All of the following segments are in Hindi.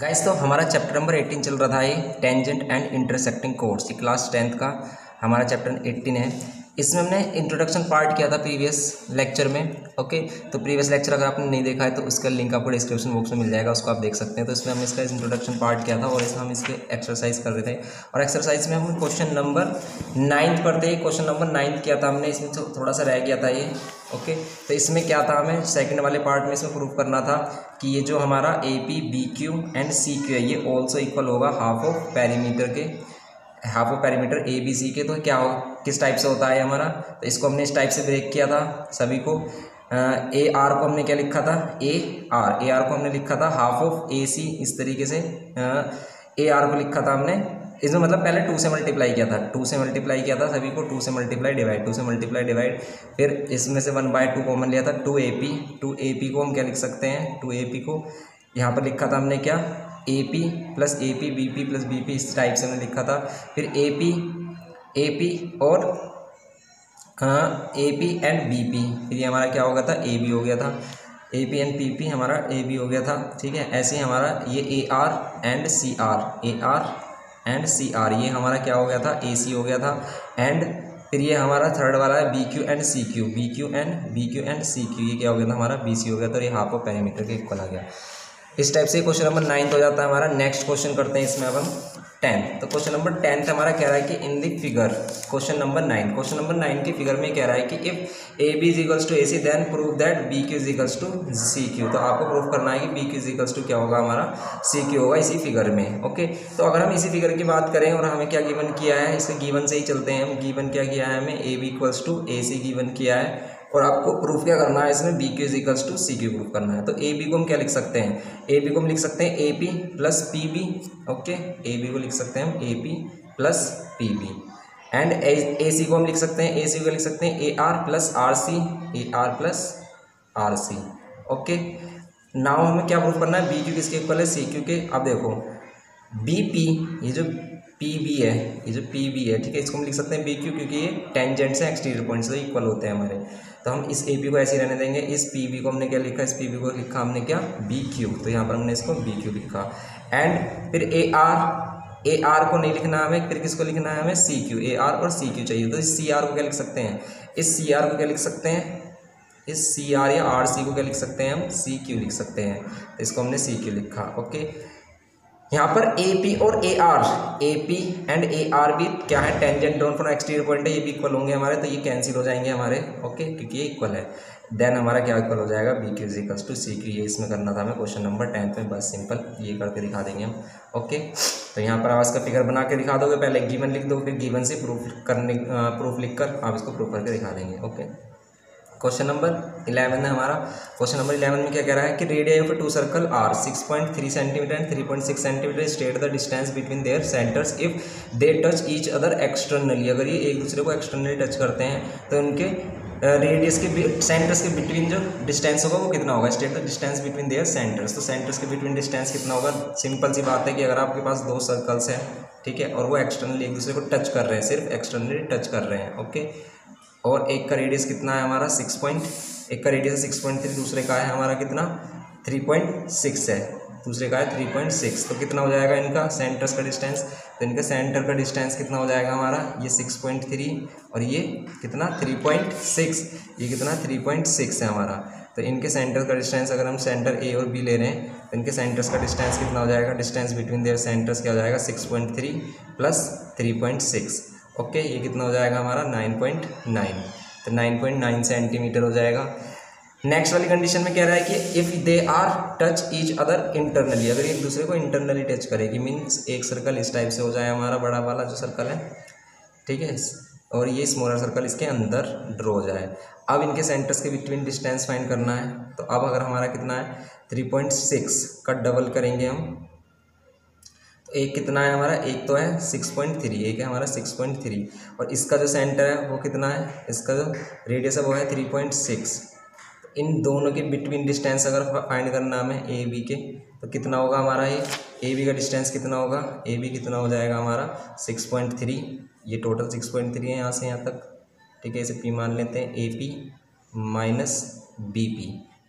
गाइस तो हमारा चैप्टर नंबर 18 चल रहा था ये टेंजेंट एंड इंटरसेक्टिंग कोर्ड्स, ये क्लास 10th का हमारा चैप्टर 18 है। इसमें हमने इंट्रोडक्शन पार्ट किया था प्रीवियस लेक्चर में। ओके, तो प्रीवियस लेक्चर अगर आपने नहीं देखा है तो उसका लिंक आपको डिस्क्रिप्शन बॉक्स में मिल जाएगा, उसको आप देख सकते हैं। तो इसमें हमने इसका इंट्रोडक्शन पार्ट किया था और इसमें हम इसके एक्सरसाइज कर रहे थे और एक्सरसाइज में हम क्वेश्चन नंबर 9 पर थे। क्वेश्चन नंबर 9 किया था हमने, इसमें थोड़ा सा रह गया था ये। ओके, तो इसमें क्या था, हमें सेकंड वाले पार्ट में इसमें प्रूव करना था कि ये जो हमारा A P B Q and C Q है ये ऑल्सो इक्वल होगा हाफ ऑफ पैरीमीटर के, half of perimeter A B C के। तो क्या हो, किस टाइप से होता है हमारा, तो इसको हमने इस टाइप से ब्रेक किया था सभी को। ए आर को हमने क्या लिखा था, ए आर को हमने लिखा था हाफ ऑफ ए सी, इस तरीके से ए आर को लिखा था हमने। इसमें मतलब पहले 2 से मल्टीप्लाई किया था, 2 से मल्टीप्लाई किया था सभी को, 2 से मल्टीप्लाई डिवाइड, 2 से मल्टीप्लाई डिवाइड, फिर इसमें से 1/2 कॉमन लिया था, 2 ए पी को हम क्या लिख सकते हैं, 2 ए पी को यहाँ पर लिखा था हमने क्या, A P plus A P, B P plus B P, इस टाइप से हमने लिखा था। फिर ए पी और A P and B P, फिर ये हमारा क्या हो गया था, ए बी हो गया था, A P and P P हमारा ए बी हो गया था, ठीक है। ऐसे ही हमारा ये A R and C R ये हमारा क्या हो गया था, AC हो गया था। एंड फिर ये हमारा थर्ड वाला है BQ एंड CQ, ये क्या हो गया था हमारा, BC हो गया था, और ये हाफ ऑफ पैरीमीटर के इक्वल आ गया। इस टाइप से क्वेश्चन नंबर 9 हो जाता है हमारा। नेक्स्ट क्वेश्चन करते हैं इसमें अब हम 10। तो क्वेश्चन नंबर 10 हमारा कह रहा है कि in the figure, question number 9 के फिगर में कह रहा है कि if AB is equals to AC then prove that BQ is equals to CQ। तो आपको प्रूव करना है कि BQ is equals to क्या होगा हमारा, CQ होगा इसी फिगर में। ओके, तो अगर हम इसी फिगर की बात करें और हमें क्या गिवन किया है, इसके गिवन से ही चलते हैं हम। गिवन क्या किया है हमें, AB equals to AC given किया है और आपको प्रूफ क्या करना है इसमें, BQ is equals to CQ proof करना है। तो AB को हम क्या लिख सकते हैं, AB को हम लिख सकते हैं AP plus PB। Okay, AB को लिख सकते हैं हम AP plus PB। And AC को हम लिख सकते हैं, AC को लिख सकते हैं AR plus RC। Okay, now हमें क्या प्रूफ करना है, BQ किसके इक्वल है, CQ के। अब देखो BP, ये जो PB है, ये जो PB है, ठीक है, इसको हम लिख सकते हैं BQ क्योंकि ये टेंजेंट से एक्सटीरियर पॉइंट से इक्वल होते हैं हमारे। तो हम इस AP को ऐसे रहने देंगे, इस PB को हमने क्या लिखा, इस PB को लिखा हमने क्या, BQ, तो यहाँ पर हमने इसको BQ लिखा। एंड फिर AR को नहीं लिखना हमें, फिर किसको लिखना है हमें, CQ। AR और CQ चाहिए, तो इस CR को क्या लिख सकते हैं, इस CR को क्या लिख सकते हैं, इस CR या RC को क्या लिख सकते हैं हम, CQ लिख सकते हैं, तो इसको हमने CQ लिखा। ओके, यहाँ पर AP और AR, AP एंड AR भी क्या है, tangent drawn from exterior point है, ये भी इक्वल होंगे हमारे, तो ये कैंसिल हो जाएंगे हमारे। ओके, क्योंकि ये इक्वल है, देन हमारा क्या इक्वल हो जाएगा, BQ is equals to CQ। ये इसमें करना था हमें क्वेश्चन नंबर 10 में, बस सिंपल ये करके दिखा देंगे हम। ओके, तो यहाँ पर आप इसका फिगर बना के दिखा दोगे, पहले गिवन लिख दो, फिर गिवन से प्रूफ लिख कर आप इसको प्रूफ करके दिखा देंगे। ओके, क्वेश्चन नंबर 11 है हमारा। क्वेश्चन नंबर 11 में क्या कह रहा है कि radius of 2 circle R 6.3 centimetre and 3.6 centimetre, state the distance between their centres if they touch each other externally. अगर ये एक दूसरे को एक्सटर्नली टच करते हैं तो उनके रेडियस के सेंटर्स के बिटवीन जो डिस्टेंस होगा वो कितना होगा, state the distance between their centres. तो सेंटर्स के बिटवीन डिस्टेंस कितना होगा, सिंपल सी बात है कि अगर आपके पास 2 सर्कल्स हैं, ठीक है, और वो एक्सटर्नली एक दूसरे को टच कर रहे हैं, सिर्फ एक्सटर्नली टच कर रहे हैं। ओके, और एक का रेडियस कितना है हमारा 6.3, दूसरे का है हमारा कितना 3.6 है, दूसरे का है 3.6। तो कितना हो जाएगा इनका सेंटर्स का डिस्टेंस, तो इनका सेंटर का डिस्टेंस कितना हो जाएगा हमारा, ये 6.3 और ये कितना 3.6, ये कितना 3.6 है हमारा। तो इनके सेंटर का डिस्टेंस, अगर हम सेंटर A और B ले रहे हैं, तो इनके सेंटर्स का डिस्टेंस कितना हो जाएगा, डिस्टेंस बिटवीन देयर सेंटर्स क्या हो जाएगा, 6.3 प्लस 3.6। ओके, ये कितना हो जाएगा हमारा 9.9, तो 9.9 सेंटीमीटर हो जाएगा। नेक्स्ट वाली कंडीशन में कह रहा है कि if they are touch each other internally, अगर एक दूसरे को इंटरनली टच करेगी, मीन्स एक सर्कल इस टाइप से हो जाए हमारा, बड़ा वाला जो सर्कल है, ठीक है, और ये स्मॉलर सर्कल इसके अंदर ड्रॉ हो जाए। अब इनके सेंटर्स के बिटवीन डिस्टेंस फाइंड करना है, तो अब अगर हमारा कितना है 3.6 का डबल करेंगे हम, तो एक कितना है हमारा, एक तो है 6.3, एक है हमारा 6.3, और इसका जो सेंटर है वो कितना है, इसका जो रेडियस है वो है 3.6। तो इन दोनों के बिटवीन डिस्टेंस अगर फाइंड करना हमें AB के, तो कितना होगा हमारा, ये AB का डिस्टेंस कितना होगा, AB कितना हो जाएगा हमारा 6.3, ये टोटल 6.3 है यहाँ से यहाँ तक, ठीक है, इसे P मान लेते हैं, AP minus BP।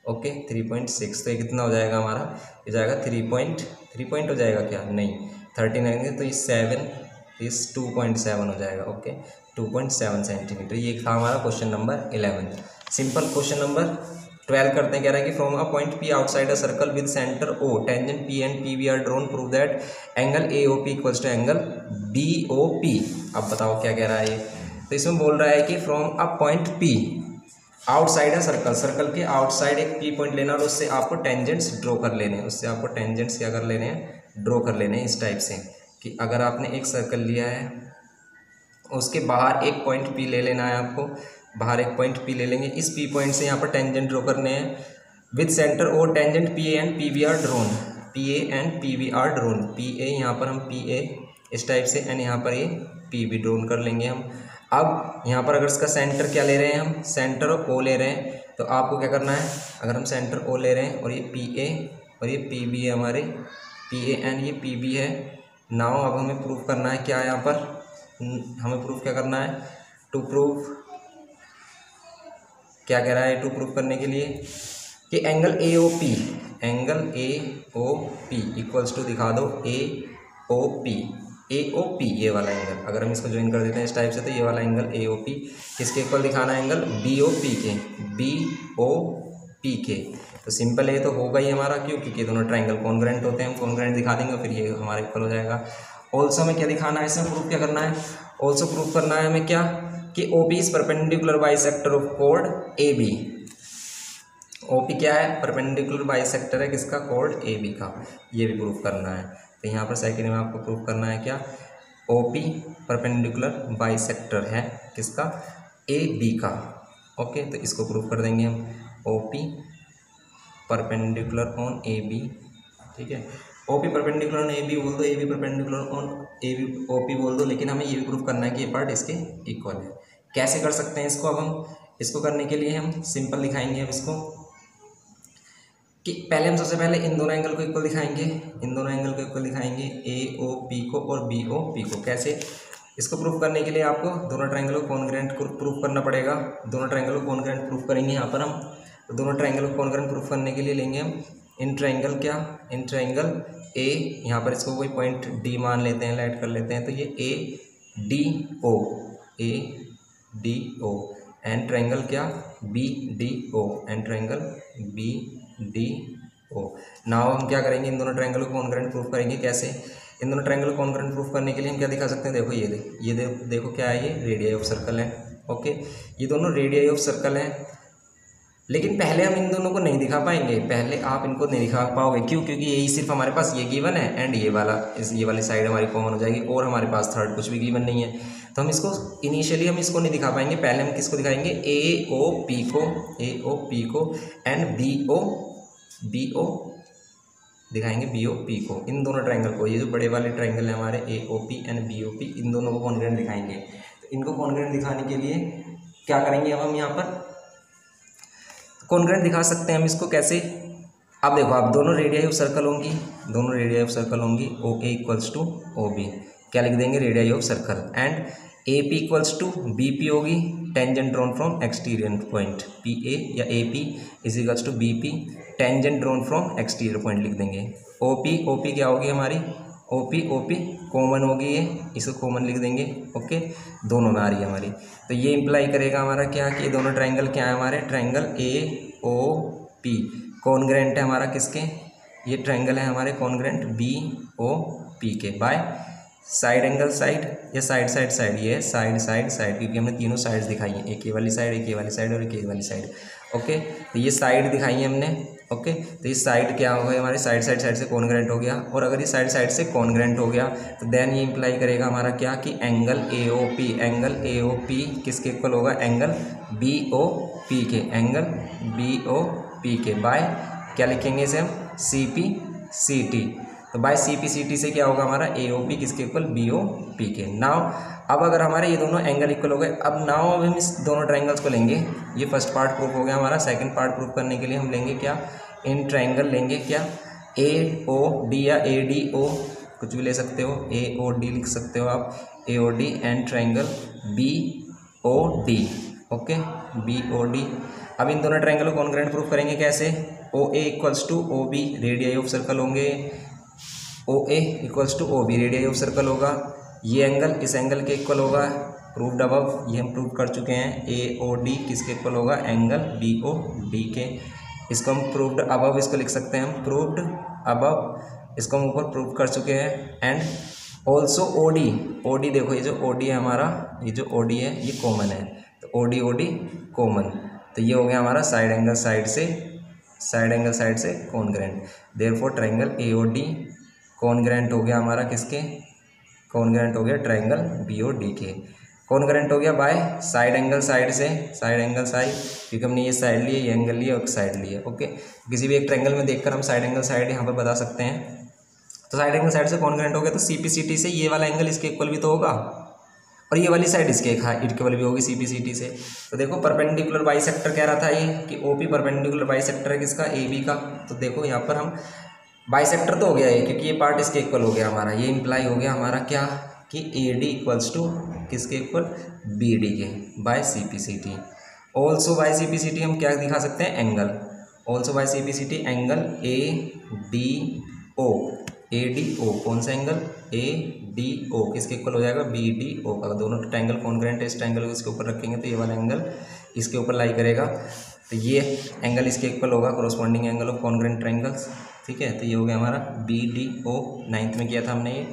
ओके 3.6। तो ये कितना हो जाएगा हमारा, ये जाएगा 3.3 पॉइंट हो जाएगा क्या, नहीं 13 तो ये 7 इस 2.7 हो जाएगा। Okay 2.7 centimetre. ये था हमारा question number 11। Simple question number 12 करते हैं। कह रहा है कि from a point P outside a circle with centre O tangent P and P V are drawn, prove that angle A O P equals to angle B O P. अब बताओ क्या कह रहा है ये। तो इसमें बोल रहा है कि from a point P outside है सर्कल, सर्कल के आउटसाइड एक पी पॉइंट लेना और उससे आपको टेंजेंट्स ड्रॉ कर लेने हैं, उससे आपको टेंजेंट्स क्या कर लेने हैं, ड्रॉ कर लेने हैं। इस टाइप से कि अगर आपने एक सर्कल लिया है उसके बाहर एक पॉइंट पी ले लेना है, आपको बाहर एक पॉइंट पी ले लेंगे, इस पी पॉइंट से यहाँ पर टेंजेंट ड्रॉ करने हैं with centre O tangent P A and P V are drawn, P A and P V are drawn, P A यहाँ पर हम पी ए इस टाइप से एंड यहाँ पर ये पी वी ड्रोन कर लेंगे हम। अब यहाँ पर अगर इसका सेंटर क्या ले रहे हैं हम, सेंटर ओ ले रहे हैं, तो आपको क्या करना है, अगर हम सेंटर ओ ले रहे हैं और ये पी ए और ये पी बी है, हमारे पी ए एंड ये पी बी है। नाउ अब हमें प्रूव करना है क्या, यहाँ पर हमें प्रूव क्या करना है, टू प्रूव क्या कह रहा है, टू प्रूव करने के लिए कि angle A O P, angle A O P equals to दिखा दो ए ओ पी, ए ओ पी ये वाला एंगल, अगर हम इसको ज्वाइन कर देते हैं इस टाइप से तो ये वाला एंगल ए ओ पी किसके इक्वल दिखाना है, एंगल बी ओ पी के, बी ओ पी के। तो सिंपल है तो होगा ही हमारा, क्यों, क्योंकि दोनों ट्राइंगल कॉन्ग्रेंट होते हैं, हम कॉन्ग्रेंट दिखा देंगे फिर ये हमारे इक्वल हो जाएगा। ऑल्सो हमें क्या दिखाना है, इसमें प्रूफ क्या करना है, ऑल्सो प्रूफ करना है हमें क्या कि O P is perpendicular bisector of कोड ए बी। ओ पी क्या है, परपेंडिकुलर बाई सेक्टर है किसका, कोड ए बी का, ये भी प्रूफ करना है। तो यहाँ पर सेकेंड में आपको प्रूफ करना है क्या, O P perpendicular bisector है किसका, ए बी का। ओके तो इसको प्रूफ कर देंगे हम, O P perpendicular on A B, ठीक है, O P perpendicular on A B बोल दो, A B perpendicular on A B O P बोल दो, लेकिन हमें ये भी प्रूफ करना है कि ये पार्ट इसके इक्वल है। कैसे कर सकते हैं इसको, अब हम इसको करने के लिए हम सिंपल दिखाएंगे हम इसको कि पहले हम सबसे पहले इन दोनों एंगल को इक्वल दिखाएंगे, इन दोनों एंगल को इक्वल दिखाएंगे ए ओ पी को और बी ओ पी को। कैसे, इसको प्रूफ करने के लिए आपको दोनों ट्रायंगल को कॉन्ग्रेंट प्रूफ करना पड़ेगा। दोनों ट्रायंगल को कॉन्ग्रेंट प्रूफ करेंगे यहाँ पर हम, तो दोनों ट्रायंगल को कॉन्ग्रेंट प्रूफ करने के लिए लेंगे हम इन ट्रायंगल, क्या इन ट्रायंगल ए, यहाँ पर इसको कोई पॉइंट डी मान लेते हैं, लाइट कर लेते हैं, तो ये A D O and triangle क्या B D O and triangle B D O. Now हम क्या करेंगे, इन दोनों ट्रायंगल को कॉन्ग्रेंट प्रूफ करेंगे। कैसे, इन दोनों ट्रायंगल को कॉन्ग्रेंट प्रूफ करने के लिए हम क्या दिखा सकते हैं, देखो ये देखो क्या है, ये रेडियाई ऑफ सर्कल है। ओके ये दोनों रेडियाई ऑफ सर्कल है, लेकिन पहले हम इन दोनों को नहीं दिखा पाएंगे, पहले आप इनको नहीं दिखा पाओगे, क्यों, क्योंकि यही सिर्फ हमारे पास ये गिवन है एंड ये वाला ये वाली साइड हमारी कॉमन हो जाएगी और हमारे पास थर्ड कुछ भी गिवन नहीं है, तो हम इसको इनिशियली हम इसको नहीं दिखा पाएंगे। पहले हम किसको दिखाएंगे, ए ओ पी को एंड बी ओ दिखाएंगे, बी ओ पी को, इन दोनों ट्रायंगल को, ये जो बड़े वाले ट्रायंगल हैं हमारे A O P and B O P, इन दोनों को कॉन्ग्रेंट दिखाएंगे। तो इनको कॉन्ग्रेंट दिखाने के लिए क्या करेंगे, अब हम यहाँ पर कॉन्ग्रेंट दिखा सकते हैं हम इसको। कैसे, अब देखो आप दोनों रेडियाई ऑफ सर्कल होंगी, दोनों रेडियाई ऑफ सर्कल होंगी, O A equals to O B, क्या लिख देंगे, radii of circle, and A P equals to B P होगी, tangent drawn from exterior point, P A या A P is equals to B P tangent drawn from exterior point लिख देंगे। ओ पी क्या होगी हमारी, ओ पी कॉमन होगी, ये इसको कॉमन लिख देंगे। ओके दोनों में आ रही है हमारी, तो ये इम्प्लाई करेगा हमारा क्या कि दोनों ट्रायंगल क्या है हमारे, triangle A O P congruent है हमारा किसके, ये ट्रायंगल है हमारे कॉन्ग्रेंट बी ओ पी के, बाय साइड एंगल साइड या साइड साइड साइड, ये साइड साइड साइड, क्योंकि हमने तीनों साइड्स दिखाई हैं, एक ये वाली साइड, एक ये वाली साइड और एक ये वाली साइड। ओके तो ये साइड दिखाई है हमने। ओके तो ये साइड क्या हो गया हमारे, साइड साइड साइड से कॉन्ग्रेंट हो गया, और अगर ये साइड साइड से कॉन्ग्रेंट हो गया तो देन ये इम्प्लाई करेगा हमारा क्या कि angle A O P, angle A O P किसके इक्वल होगा, एंगल बी ओ पी के, एंगल बी ओ पी के, बाय क्या लिखेंगे इसे हम, सी पी सी टी, तो by C P C T से क्या होगा हमारा, ए ओ पी किसके इक्वल, बी ओ पी के। नाउ अब अगर हमारे ये दोनों एंगल इक्वल हो गए, अब नाउ अब हम इस दोनों ट्रायंगल्स को लेंगे, ये फर्स्ट पार्ट प्रूफ हो गया हमारा। सेकंड पार्ट प्रूफ करने के लिए हम लेंगे क्या, इन ट्रायंगल लेंगे क्या, ए ओ डी या ए डी ओ, कुछ भी ले सकते हो, ए ओ डी लिख सकते हो आप, A O D and triangle B O D. Okay B O D अब इन दोनों ट्राइंगल को कॉन्ग्रेंट प्रूफ करेंगे कैसे, O A equals to O B radii of circle होंगे, O A equals to O B radii of circle होगा, ये एंगल इस एंगल के इक्वल होगा, प्रूव्ड अबव, ये हम प्रूव कर चुके हैं। ए ओ डी किसके इक्वल होगा, एंगल बी ओ डी के, इसको हम प्रूव्ड अबव इसको लिख सकते हैं हम, प्रूव्ड अबव इसको हम ऊपर प्रूव कर चुके हैं। And also O D, O D देखो ये जो ओ डी है हमारा, ये जो ओ डी है ये कॉमन है, तो ओ डी कॉमन, तो ये हो गया हमारा साइड एंगल साइड से, साइड एंगल साइड से congruent. Therefore triangle A O D congruent हो गया हमारा किसके, कॉन्ग्रेंट हो गया ट्राइंगल बी ओ डी के, कॉन्ग्रेंट हो गया बाय साइड एंगल साइड से, साइड एंगल साइड, क्योंकि हमने ये साइड लिए, ये एंगल लिए और साइड लिए। ओके, किसी भी एक ट्राइंगल में देखकर हम साइड एंगल साइड यहाँ पर बता सकते हैं। तो साइड एंगल साइड से कॉन्ग्रेंट हो गया, तो सी पी सी टी से ये वाला एंगल इसके इक्वल भी तो होगा, और ये वाली साइड इसके इक्वल भी होगी सी पी सी टी से। तो देखो परपेंडिकुलर बाई सेक्टर कह रहा था ये कि O P perpendicular bisector है किसका, ए बी का। तो देखो यहाँ पर हम बाई सेक्टर तो हो गया है क्योंकि ये पार्ट इसके इक्वल हो गया हमारा, ये इम्प्लाई हो गया हमारा क्या कि ए डी इक्वल्स टू किसके इक्वल, बी डी के by C P C T. Also by C P C T हम क्या दिखा सकते हैं, angle, also by C P C T angle A D O, A D O कौन सा एंगल, ए डी ओ किसके इक्वल हो जाएगा, बी डी ओ का। दोनों ट्राइंगल कॉन्ग्रेंट है, इस ट्राइंगल को इसके ऊपर रखेंगे तो ये वाला एंगल इसके ऊपर लाई करेगा, तो ये एंगल इसके इक्वल होगा, corresponding angle of congruent triangles. ठीक है, तो ये हो गया हमारा बी डी ओ, नाइन्थ में किया था हमने ये।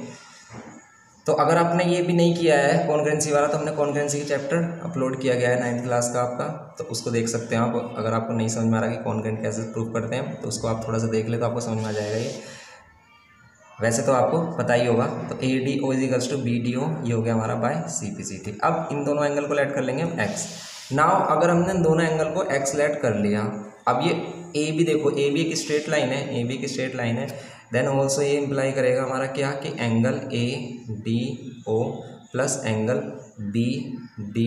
तो अगर आपने ये भी नहीं किया है कॉन्ग्रेंसी वाला, तो हमने कॉन्ग्रेंसी के चैप्टर अपलोड किया गया है 9th क्लास का आपका, तो उसको देख सकते हैं आप। अगर आपको नहीं समझ में आ रहा कि कॉन्ग्रेंट कैसे प्रूव करते हैं, तो उसको आप थोड़ा सा देख ले तो आपको समझ में आ जाएगा। ये वैसे तो आपको पता ही होगा। तो A D O equals to B D O, ये हो गया हमारा by C P C T. अब इन दोनों एंगल को लेट कर लेंगे हम एक्स। नाउ अगर हमने इन दोनों एंगल को एक्स लेट कर लिया, अब ये ए बी देखो, ए बी एक स्ट्रेट लाइन है, ए बी की स्ट्रेट लाइन है, देन ऑल्सो ये इम्प्लाई करेगा हमारा क्या कि angle A D O plus angle B D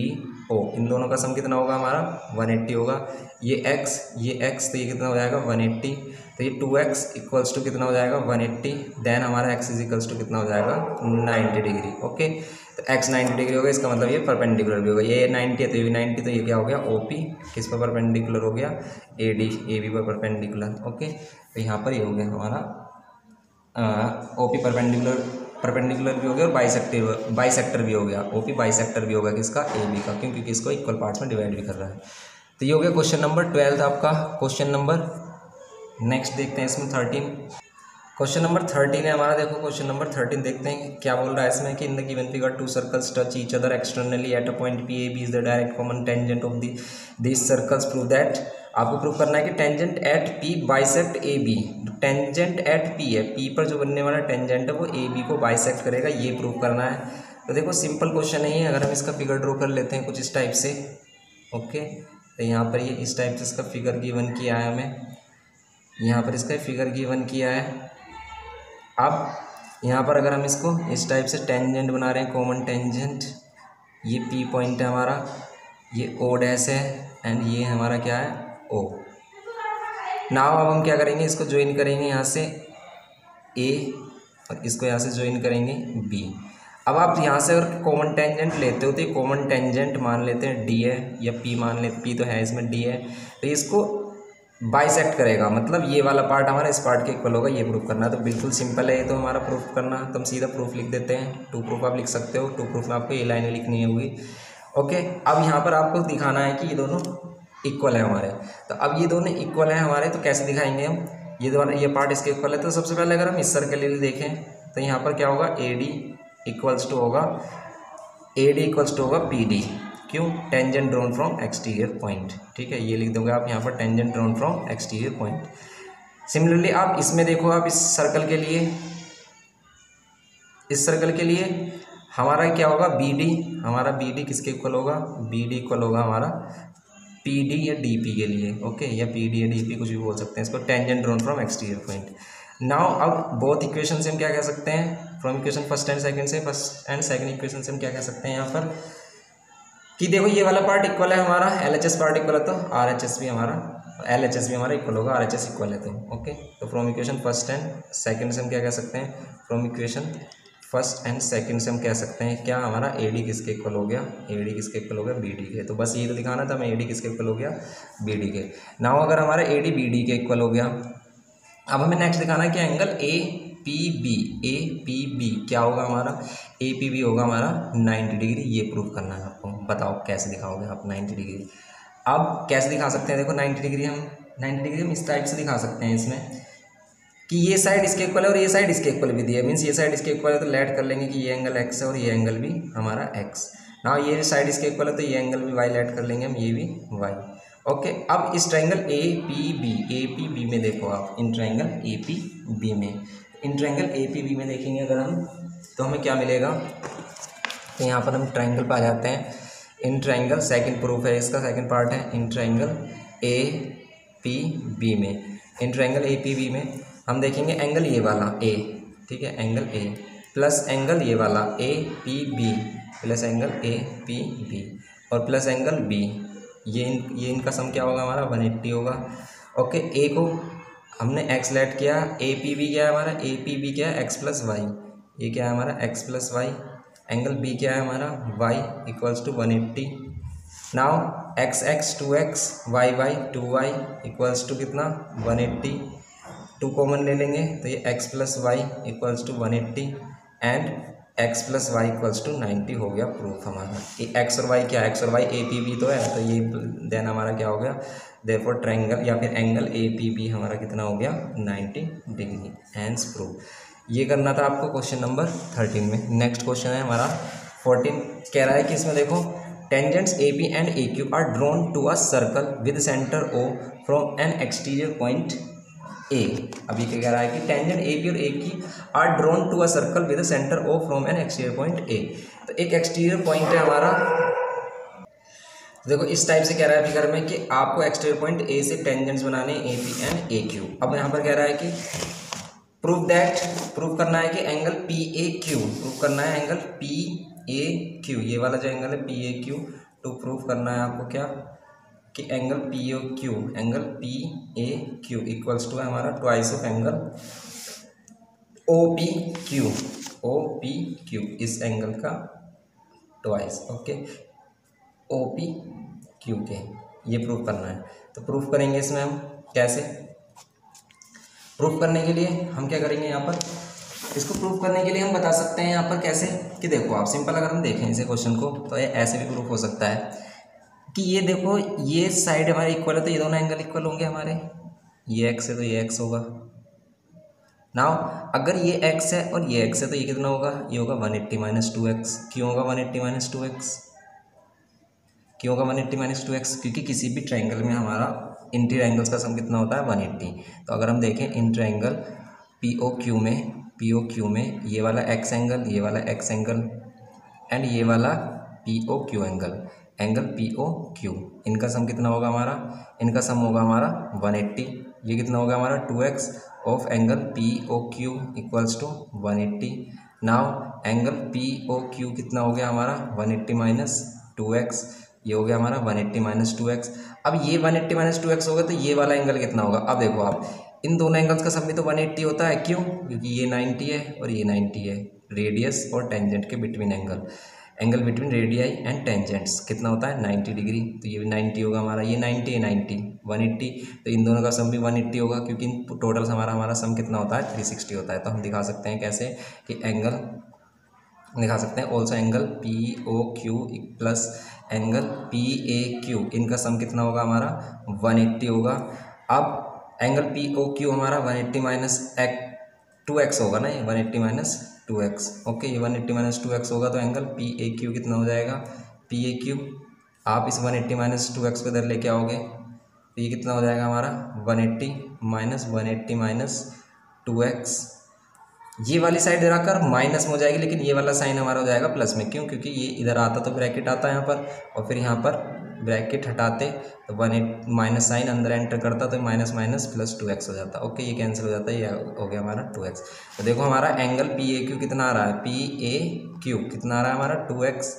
O, इन दोनों का सम कितना होगा हमारा 180 होगा। ये एक्स, ये एक्स, तो ये कितना हो जाएगा 180, तो ये 2x इक्वल्स टू कितना हो जाएगा 180, देन हमारा x इज इक्वल्स टू कितना हो जाएगा 90 डिग्री। ओके, तो x 90 डिग्री होगा, इसका मतलब ये परपेंडिकुलर भी होगा, ये 90 है तो ये भी 90, तो ये क्या हो गया OP किस पर परपेंडिकुलर हो गया, AD AB पर परपेंडिकुलर। ओके, तो यहाँ पर ये हो गया हमारा OP परपेंडिकुलर, परपेंडिकुलर भी हो गया और बाई सेक्टर भी हो गया, OP बाई सेक्टर भी होगा किसका, AB का, क्योंकि इसको इक्वल पार्ट्स में डिवाइड भी कर रहा है। तो ये हो गया क्वेश्चन नंबर 12 आपका। क्वेश्चन नंबर नेक्स्ट देखते हैं, इसमें 13, क्वेश्चन नंबर 13 है हमारा। देखो क्वेश्चन नंबर 13 देखते हैं क्या बोल रहा है इसमें कि in the given figure two circles touch each other externally at a point P A B is the direct common tangent of this circles, prove that. आपको प्रूव करना है कि tangent at P bisect A B, tangent at P है, पी पर जो बनने वाला टेंजेंट है वो ए बी को बाइसेक्ट करेगा, ये प्रूव करना है। तो देखो सिंपल क्वेश्चन है ये, अगर हम इसका फिगर ड्रॉ कर लेते हैं कुछ इस टाइप से। ओके, तो यहाँ पर ये इस टाइप से इसका फिगर गिवन किया है हमें, यहाँ पर इसका फिगर गिवन किया है। अब यहाँ पर अगर हम इसको इस टाइप से टेंजेंट बना रहे हैं, कॉमन टेंजेंट, ये पी पॉइंट है हमारा, ये ओ डैश है, एंड ये हमारा क्या है ओ। नाउ अब हम क्या करेंगे, इसको ज्वाइन करेंगे यहाँ से ए और इसको यहाँ से ज्वाइन करेंगे बी। अब आप यहाँ से अगर कॉमन टेंजेंट लेते हो तो ये कॉमन टेंजेंट मान लेते हैं डी है, या पी मान लेते, पी तो है इसमें, डी है, तो इसको बाइसेक्ट करेगा, मतलब ये वाला पार्ट हमारा इस पार्ट के इक्वल होगा, ये प्रूफ करना। तो बिल्कुल सिंपल है ये तो हमारा प्रूफ करना, तो हम सीधा प्रूफ लिख देते हैं। टू प्रूफ आप लिख सकते हो, टू प्रूफ में आपको ये लाइनें लिखनी होगी। ओके, अब यहाँ पर आपको दिखाना है कि ये दोनों इक्वल है हमारे। तो अब ये दोनों इक्वल है हमारे, तो कैसे दिखाएंगे हम, ये दोनों ये पार्ट इसके इक्वल है। तो सबसे पहले अगर हम इस सर्कल के लिए देखें तो यहाँ पर क्या होगा, ए डी इक्वल्स टू होगा, ए डी इक्वल्स टू होगा पी डी, क्यों, tangent drawn from exterior point. ठीक है, ये लिख दोगे आप यहाँ पर, tangent drawn from exterior point. Similarly आप इसमें देखो, आप इस सर्कल के लिए, इस सर्कल के लिए हमारा क्या होगा, बी डी, हमारा बी डी किसके इक्वल होगा, बी डी इक्वल होगा हमारा पी डी या डी पी के लिए। ओके, या पी डी या डी पी कुछ भी बोल सकते हैं इसको, tangent drawn from exterior point. Now अब बोथ इक्वेशन से हम क्या कह सकते हैं, from equation first and second से, फर्स्ट एंड सेकेंड इक्वेशन से हम क्या कह सकते हैं यहाँ पर कि देखो ये वाला पार्ट इक्वल है हमारा, LHS पार्ट इक्वल है, तो RHS भी हमारा, LHS भी हमारा इक्वल होगा, RHS इक्वल है तो। ओके, तो from equation first and second से हम क्या कह सकते हैं, from equation first and second से हम कह सकते हैं क्या हमारा एडी किसके इक्वल हो गया, एडी किसके इक्वल हो गया बीडी के। तो बस ये तो दिखाना था हमें एडी किसके इक्वल हो गया बीडी के। नाउ अगर हमारा एडी बीडी के इक्वल हो गया, अब हमें नेक्स्ट दिखाना है कि एंगल ए पी बी क्या होगा हमारा, ए पी बी होगा हमारा 90 डिग्री। ये प्रूव करना है आपको, बताओ कैसे दिखाओगे आप 90 डिग्री। अब कैसे दिखा सकते हैं, देखो 90 डिग्री हम इस टाइप से दिखा सकते हैं इसमें कि ये साइड इसके इक्वल है और ये साइड इसके इक्वल भी दिया है, मीन्स ये साइड इसके इक्वल है तो लेट कर लेंगे कि ये एंगल एक्स है और ये एंगल भी हमारा एक्स। ना ये साइड इसके इक्वल है तो ये एंगल भी वाई लेट कर लेंगे हम, ये भी वाई। ओके, अब इस ट्रायंगल ए पी बी में देखो आप, in triangle A P B में, in triangle A P B में देखेंगे अगर हम तो हमें क्या मिलेगा, तो यहाँ पर हम ट्रायंगल पर आ जाते हैं। इन ट्रायंगल सेकंड प्रूफ है इसका, सेकंड पार्ट है in triangle A P B में। In triangle A P B में हम देखेंगे एंगल ये वाला ए, ठीक है, एंगल ए प्लस एंगल ये वाला A P B plus angle A P B और प्लस एंगल बी। ये इनका सम क्या होगा हमारा 180 होगा। ओके, ए को हमने एक्स लेट किया, ए पी बी क्या है हमारा, ए पी बी क्या है एक्स प्लस वाई, ये क्या है हमारा x plus Y, angle B क्या है हमारा Y equals to 180। Now x x 2x y y 2y equals to कितना 180। 2 कॉमन ले लेंगे तो ये x plus Y equals to 180 and x plus Y equals to 90 हो गया प्रूफ हमारा। ये x और y क्या है, x और y ए पी बी तो है, तो ये देन हमारा क्या हो गया, देयरफॉर ट्रायंगल या फिर एंगल ए पी बी हमारा कितना हो गया 90 डिग्री, हैंस प्रूफ। ये करना था आपको क्वेश्चन नंबर 13 में। नेक्स्ट क्वेश्चन है हमारा 14, कह रहा है कि इसमें देखो tangents A P and A Q are drawn to a circle with centre O from an exterior point A. अभी क्या कह रहा है कि टेंजेंट ए पी और A Q are drawn to a circle with centre O from an exterior point A. तो एक एक्सटीरियर पॉइंट है हमारा, देखो इस टाइप से कह रहा है फिगर में कि आपको एक्सटीरियर पॉइंट ए से टेंजेंट्स बनाने A P and A Q. अब यहाँ पर कह रहा है कि प्रूव दैट, प्रूव करना है कि angle P A Q, prove करना है एंगल पी ए क्यू, ये वाला जो एंगल है P A Q, to prove करना है आपको क्या कि angle P O Q, angle P A Q equals to है हमारा twice of angle O P Q, O P Q इस एंगल का twice. Okay, O P Q के ये प्रूफ करना है। तो प्रूफ करेंगे इसमें हम कैसे, प्रूफ करने के लिए हम क्या करेंगे यहाँ पर, इसको प्रूफ करने के लिए हम बता सकते हैं यहाँ पर कैसे कि देखो आप सिंपल अगर हम देखें इसे क्वेश्चन को तो ये ऐसे भी प्रूफ हो सकता है कि ये देखो ये साइड हमारे इक्वल है तो ये दोनों एंगल इक्वल होंगे हमारे, ये एक्स है तो ये एक्स होगा। नाउ अगर ये एक्स है और ये एक्स है तो ये कितना होगा, ये होगा 180 माइनस 2x। क्यों होगा 180 माइनस 2x, क्यों होगा 180 माइनस 2x, क्योंकि किसी भी ट्रायंगल में हमारा इंटीरियर एंगल्स का सम कितना होता है 180। तो अगर हम देखें in triangle P O Q में ये वाला एक्स एंगल, ये वाला एक्स एंगल एंड ये वाला P O Q angle, angle P O Q, इनका सम कितना होगा हमारा, इनका सम होगा हमारा 180। ये कितना होगा हमारा 2x of angle P O Q equals to 180। Now angle P O Q कितना हो गया हमारा 180 माइनस 2x, ये हो गया हमारा 180 माइनस 2x। अब ये 180 माइनस 2x होगा तो ये वाला एंगल कितना होगा, अब देखो आप इन दोनों एंगल्स का सम भी तो 180 होता है, क्यों, क्योंकि ये 90 है और ये 90 है, रेडियस और टेंजेंट के between angle, angle between radii and tangents कितना होता है 90 डिग्री। तो ये भी 90 होगा हमारा, ये 90 है 90 180, तो इन दोनों का सम भी 180 होगा क्योंकि इन टोटल हमारा सम कितना होता है 360 होता है। तो हम दिखा सकते हैं कैसे कि एंगल दिखा सकते हैं also angle P O Q plus angle P A Q, इनका सम कितना होगा हमारा 180 होगा। अब एंगल पी ओ क्यू हमारा 180 माइनस 2x होगा ना, ये 180 माइनस 2x। ओके, ये 180 माइनस 2x होगा तो एंगल पी ए क्यू कितना हो जाएगा, पी ए क्यू आप इस 180 माइनस 2x को इधर लेके आओगे तो ये कितना हो जाएगा हमारा 180 माइनस 2x। ये वाली साइड इधर आकर माइनस में हो जाएगी लेकिन ये वाला साइन हमारा हो जाएगा प्लस में, क्यों, क्योंकि ये इधर आता तो ब्रैकेट आता है यहाँ पर और फिर यहाँ पर ब्रैकेट हटाते तो 180 माइनस साइन अंदर एंटर करता तो माइनस माइनस प्लस 2x हो जाता। ओके, ये कैंसिल हो जाता है, ये हो गया हमारा 2x। तो देखो हमारा एंगल पी ए क्यू कितना आ रहा है, पी ए क्यू कितना आ रहा है हमारा 2x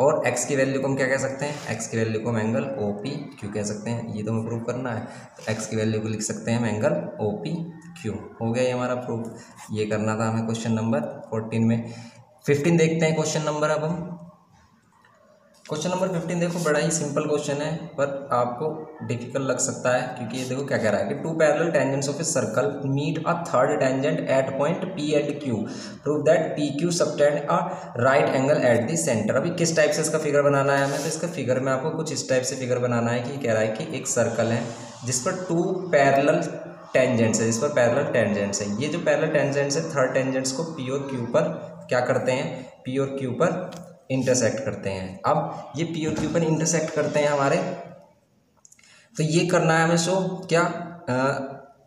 और x की वैल्यू को हम क्या कह सकते हैं, x की वैल्यू को हम एंगल ओ पी क्यू कह सकते हैं, ये तो हमें प्रूव करना है। तो x की वैल्यू को लिख सकते हैं हम एंगल ओ पी क्यू, हो गया ये हमारा प्रूफ। ये करना था हमें क्वेश्चन नंबर 14 में। 15 देखते हैं क्वेश्चन नंबर। अब हम क्वेश्चन नंबर 15 देखो, बड़ा ही सिंपल क्वेश्चन है पर आपको डिफिकल्ट लग सकता है क्योंकि ये देखो क्या कह रहा है कि two parallel tangents of a circle meet a third tangent at point P and Q, prove that P Q subtend a right angle at the centre. अभी किस टाइप से इसका फिगर बनाना है हमें, तो इसका फिगर में आपको कुछ इस टाइप से फिगर बनाना है कि कह रहा है कि एक सर्कल है जिस पर टू पैरेलल टेंजेंट्स है, जिस पर पैरेलल टेंजेंट्स है, ये जो पैरेलल टेंजेंट्स है थर्ड टेंजेंट्स को पी और क्यू पर क्या करते हैं, पी और क्यू पर इंटरसेक्ट करते हैं। अब ये पी और क्यू पर इंटरसेक्ट करते हैं हमारे, तो ये करना है हमें शो क्या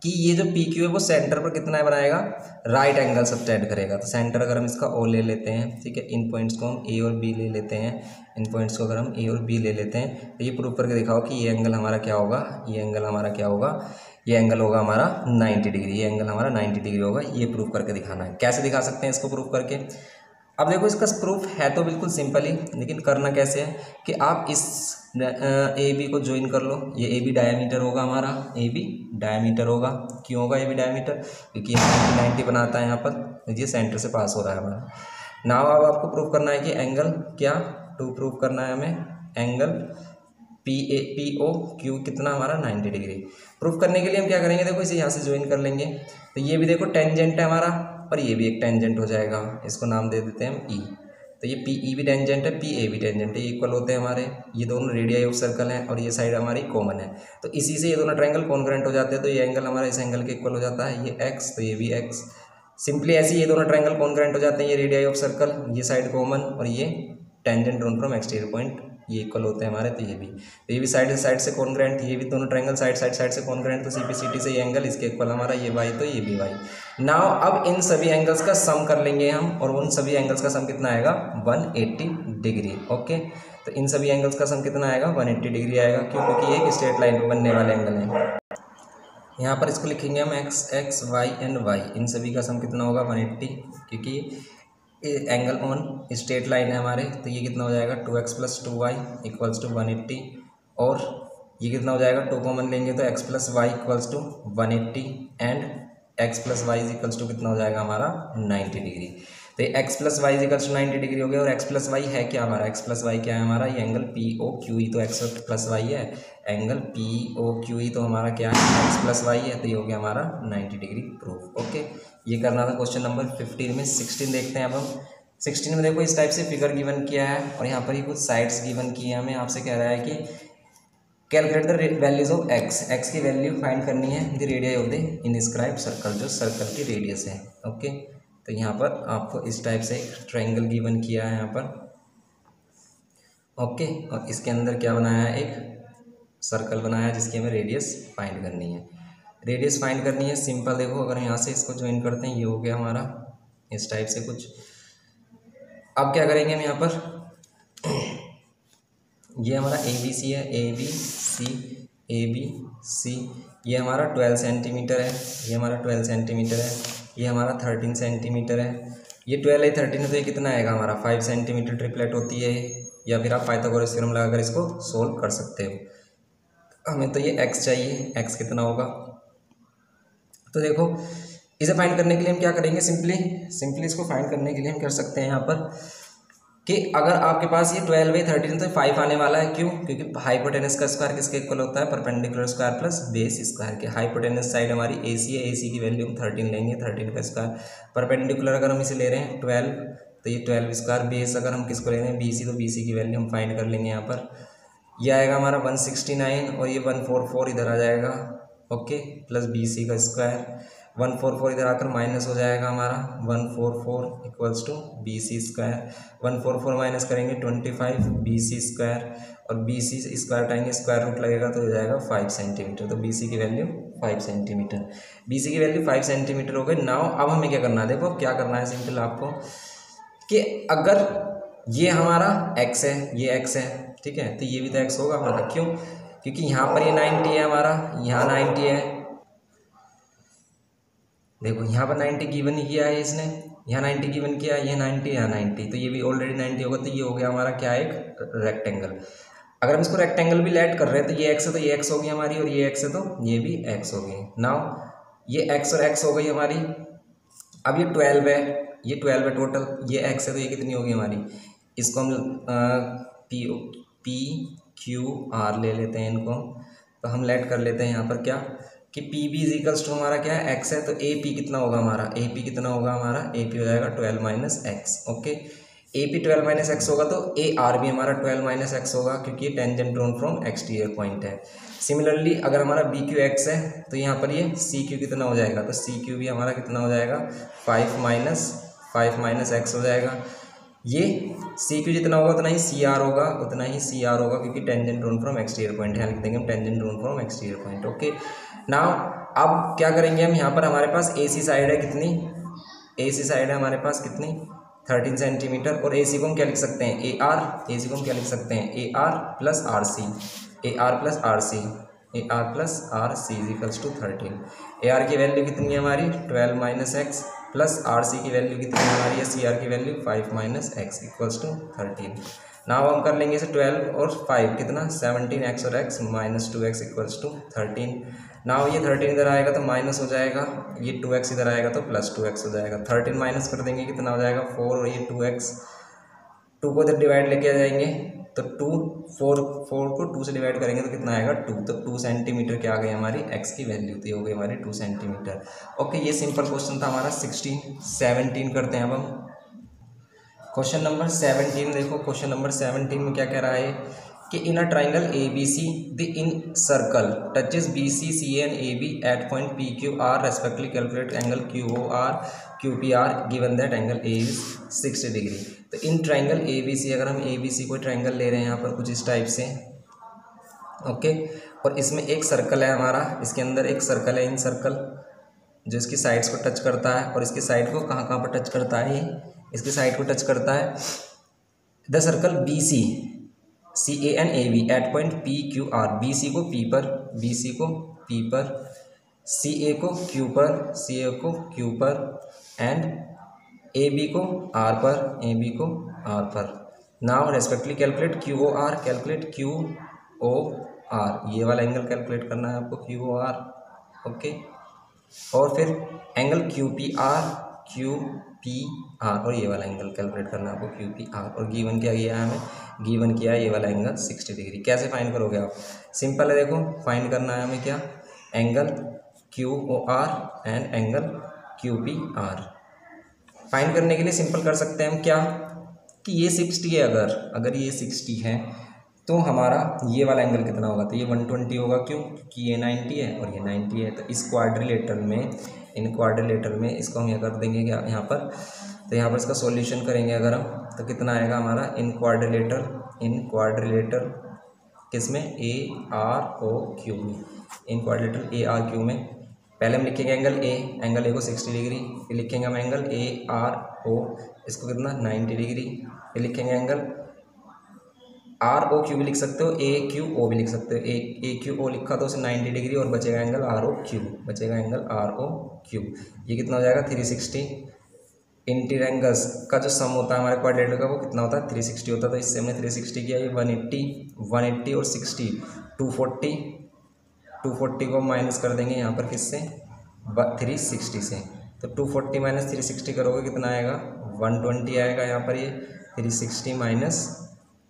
कि ये जो पी क्यू है वो सेंटर पर कितना है बनाएगा, राइट एंगल सबटेंड करेगा। तो सेंटर अगर हम इसका ओ ले लेते हैं, ठीक है, इन पॉइंट्स को हम ए और बी ले लेते हैं, इन पॉइंट्स को अगर हम ए और बी ले लेते हैं, तो ये प्रूव करके दिखाओ कि ये एंगल हमारा क्या होगा, ये एंगल हमारा क्या होगा, ये एंगल होगा हमारा 90 डिग्री, ये एंगल हमारा 90 डिग्री होगा। ये प्रूव करके दिखाना है, कैसे दिखा सकते हैं इसको प्रूव करके। अब देखो इसका प्रूफ है तो बिल्कुल सिंपल ही, लेकिन करना कैसे है कि आप इस ए बी को ज्वाइन कर लो, ये ए बी डायमीटर होगा हमारा, ए बी डायमीटर होगा, क्यों होगा ए बी डायमीटर, क्योंकि 90 बनाता है यहाँ पर, ये सेंटर से पास हो रहा है हमारा। नाव अब आपको प्रूफ करना है कि एंगल क्या टू प्रूफ करना है हमें, angle P A P O Q कितना हमारा 90 डिग्री। प्रूफ करने के लिए हम क्या करेंगे, देखो इसे यहाँ से ज्वाइन कर लेंगे, तो ये भी देखो टेंजेंट है हमारा और ये भी एक टेंजेंट हो जाएगा, इसको नाम दे देते हैं हम ई। तो ये पी ई भी टेंजेंट है, पी ए भी टेंजेंट है, ये इक्वल होते हैं हमारे, ये दोनों रेडियाई ऑफ सर्कल हैं और ये साइड हमारी कॉमन है, तो इसी से ये दोनों ट्रायंगल कॉन्ग्रुएंट हो जाते हैं। तो ये एंगल हमारा इस एंगल के इक्वल हो जाता है, ये एक्स तो ये भी एक्स, सिंपली ऐसे ये दोनों ट्रायंगल कॉन्ग्रुएंट हो जाते हैं, ये रेडियाई ऑफ सर्कल, ये साइड कॉमन और ये tangent drawn from exterior point, ये इक्वल होते हैं हमारे। तो ये भी साइड से कॉन्ग्रुएंट, ये भी दोनों ट्रायंगल साइड से कॉन्ग्रुएंट, तो सीपीसीटी से ये एंगल इसके इक्वल हमारा ये वाई तो ये भी वाई। नाउ अब इन सभी एंगल्स का सम कर लेंगे हम, और उन सभी एंगल्स का सम कितना आएगा 180 डिग्री। ओके, तो इन सभी एंगल्स का सम कितना आएगा 180 डिग्री आएगा, क्योंकि ये एक स्ट्रेट लाइन पर बनने वाले एंगल हैं। यहाँ पर इसको लिखेंगे हम x x Y and Y, इन सभी का सम कितना होगा 180, क्योंकि एंगल ऑन स्ट्रेट लाइन है हमारे। तो ये कितना हो जाएगा 2x + 2y इक्वल्स टू 180, और ये कितना हो जाएगा 2 कॉमन लेंगे तो x + y equals to 180 and x + y equals to कितना हो जाएगा हमारा 90 डिग्री। तो ये x + y equals to 90 degree हो गया, और x + y है क्या हमारा, x + y क्या है हमारा, ये एंगल POQE, तो x + y है, एंगल POQE तो हमारा क्या है x + y है, तो ये हो गया हमारा 90 डिग्री प्रूफ। ओके, ये करना था क्वेश्चन नंबर 15 में। 16 देखते हैं अब हम। 16 में देखो इस टाइप से फिगर गिवन किया है और यहाँ पर ही कुछ साइड्स गिवन किए हैं हमें। आपसे कह रहा है कि calculate the values of x, x की वैल्यू फाइंड करनी है, the radius of the inscribe circle, जो सर्कल की रेडियस है। ओके, तो यहाँ पर आपको इस टाइप से एक ट्राइंगल गिवन किया है यहाँ पर। ओके, और इसके अंदर क्या बनाया है, एक सर्कल बनाया है जिसकी हमें रेडियस फाइंड करनी है। रेडियस फाइंड करनी है सिंपल, देखो अगर यहाँ से इसको ज्वाइन करते हैं, ये हो गया हमारा इस टाइप से कुछ। अब क्या करेंगे हम यहाँ पर, ये हमारा ए बी सी है, ए बी सी, ये हमारा 12 सेंटीमीटर है, ये हमारा 12 सेंटीमीटर है, ये हमारा 13 सेंटीमीटर है, ये 12 है 13 है, तो ये कितना आएगा हमारा 5 सेंटीमीटर ट्रिपलेट होती है, या फिर आप पाइथागोरस थ्योरम लगाकर इसको सोल्व कर सकते हो। हमें तो ये एक्स चाहिए, एक्स कितना होगा, तो देखो इसे फाइंड करने के लिए हम क्या करेंगे, सिंपली इसको फाइंड करने के लिए हम कर सकते हैं यहाँ पर कि अगर आपके पास ये 12 है 13 तो 5 आने वाला है, क्यों, क्योंकि हाइपोटेनस का स्क्वायर किसके इक्वल होता है, perpendicular square plus base square के। हाइपोटेनस साइड हमारी AC है, AC की वैल्यू हम 13 लेंगे, 13 का स्क्वायर, परपेंडिकुलर अगर हम इसे ले रहे हैं 12 तो ये 12 स्क्वायर, बेस अगर हम किसको ले रहे हैं BC, तो BC की वैल्यू हम फाइंड कर लेंगे यहाँ पर। यह आएगा हमारा 169 और ये 144 इधर आ जाएगा। ओके, प्लस BC का स्क्वायर 144 इधर आकर माइनस हो जाएगा हमारा 144 equals to BC square. 144 minus करेंगे 25 BC स्क्वायर, और BC square time square root लगेगा तो हो जाएगा 5 सेंटीमीटर, तो BC की वैल्यू 5 सेंटीमीटर, BC की वैल्यू 5 सेंटीमीटर हो गई। नाउ अब हमें क्या करना है, देखो क्या करना है सिंपल आपको कि अगर ये हमारा एक्स है, ये एक्स है, ठीक है, तो ये भी तो एक्स होगा हमारा, क्यों, क्योंकि यहाँ पर ये 90 है हमारा, यहाँ 90 है, देखो यहाँ पर 90 गिवन किया है इसने, यहाँ 90 गिवन किया, ये 90, यहाँ 90, तो ये भी ऑलरेडी 90 होगा, तो ये हो गया हमारा क्या, एक रेक्टेंगल। अगर हम इसको रेक्टेंगल भी लेट कर रहे हैं तो ये एक्स है, तो ये एक्स होगी हमारी, और ये एक्स है तो ये भी एक्स होगी। नाउ ये एक्स और एक्स हो गई हमारी। अब ये 12 है, ये 12 है टोटल, ये x है तो ये कितनी होगी हमारी, इसको हम PQR ले लेते हैं इनको हम, तो हम लेट कर लेते हैं यहाँ पर क्या कि PB इज इक्वल्स टू हमारा क्या है x है तो AP कितना होगा हमारा, AP कितना होगा हमारा, AP हो जाएगा 12 minus x। Okay AP 12 minus x होगा तो AR भी हमारा 12 माइनस एक्स होगा क्योंकि tangent drawn from exterior point है। सिमिलरली अगर हमारा BQ x है तो यहाँ पर ये CQ कितना हो जाएगा, तो CQ भी हमारा कितना हो जाएगा 5 माइनस x हो जाएगा। ये CQ जितना होगा उतना ही CR होगा, उतना ही CR होगा क्योंकि tangent drawn from exterior point है, लिख देंगे हम tangent drawn from exterior point. Okay now अब क्या करेंगे हम, यहाँ पर हमारे पास AC साइड है कितनी, AC साइड है हमारे पास कितनी 13 सेंटीमीटर, और AC को हम क्या लिख सकते हैं AR, AC को हम क्या लिख सकते हैं AR plus RC equals to 13। AR की वैल्यू कितनी है हमारी 12 माइनस एक्स प्लस RC की वैल्यू कितनी है हमारी है CR की value 5 minus x equals to 13। Now हम कर लेंगे इसे 12 और 5 कितना 17x और x minus 2x equals to 13। Now ये 13 इधर आएगा तो माइनस हो जाएगा, ये 2x इधर आएगा तो प्लस 2x हो जाएगा, 13 माइनस कर देंगे कितना हो जाएगा 4 और ये 2x, 2 को इधर डिवाइड लेके आ जाएंगे तो 2 4 को 2 से डिवाइड करेंगे तो कितना आएगा 2, तो 2 सेंटीमीटर क्या आ गई हमारी x की वैल्यू, तो ये हो गई हमारी 2 सेंटीमीटर। ओके ये सिंपल क्वेश्चन था हमारा 17 करते हैं अब हम क्वेश्चन नंबर 17। देखो क्वेश्चन नंबर 17 में क्या कह रहा है कि in a triangle ABC the in circle touches BCCA and AB at point PQR respectively calculate angle QOR QPR given that angle A is 60 degree. तो इन ट्राइंगल ABC, अगर हम ABC को ट्राइंगल ले रहे हैं यहाँ पर कुछ इस टाइप से, ओके और इसमें एक सर्कल है हमारा, इसके अंदर एक सर्कल है इन सर्कल जो इसकी साइड्स को टच करता है, और इसकी साइड को कहाँ कहाँ पर टच करता है, ये इसकी साइड को टच करता है। The circle BCCA and AB at point PQR, BC को P पर CA को Q पर एंड AB को R पर। नाउ रेस्पेक्टिवली कैलकुलेट QOR, ये वाला एंगल कैलकुलेट करना है आपको QOR। ओके और फिर एंगल QPR और ये वाला एंगल कैलकुलेट करना है आपको QPR, और गीवन क्या किया है हमें, गीवन किया है ये वाला एंगल 60 डिग्री। कैसे फाइंड करोगे आप, सिंपल है देखो, फाइंड करना है हमें क्या angle QOR and angle QPR। Find करने के लिए सिंपल कर सकते हैं हम क्या कि ये 60 है, अगर ये 60 है तो हमारा ये वाला एंगल कितना होगा, तो ये 120 होगा, क्यों क्योंकि ये 90 है और ये 90 है। तो इस क्वाड्रिलेटर में, इन क्वाड्रिलेटर में इसको हम ये कर देंगे क्या यहाँ पर, तो यहाँ पर इसका सॉल्यूशन करेंगे अगर हम तो कितना आएगा हमारा इन क्वाड्रिलेटर किसमें AROQ में, इन क्वाड्रिलेटर ARQ में पहले हम लिखेंगे एंगल A को 60 डिग्री, फिर लिखेंगे हम एंगल ARO इसको कितना 90 डिग्री, फिर लिखेंगे एंगल ROQ भी लिख सकते हो, AQO भी लिख सकते हो, AQO लिखा तो उसे 90 डिग्री और बचेगा एंगल ROQ, ये कितना हो जाएगा 360। इंटीरियंगल्स का जो सम होता है हमारे क्वाड्रेटर का वो कितना होता है 360 होता है, तो इससे हमने 360 किया, ये 180 और 60 240 को माइनस कर देंगे यहाँ पर किससे 360 से, तो 240 माइनस 360 करोगे कितना आएगा 120 आएगा, यहाँ पर ये 360 माइनस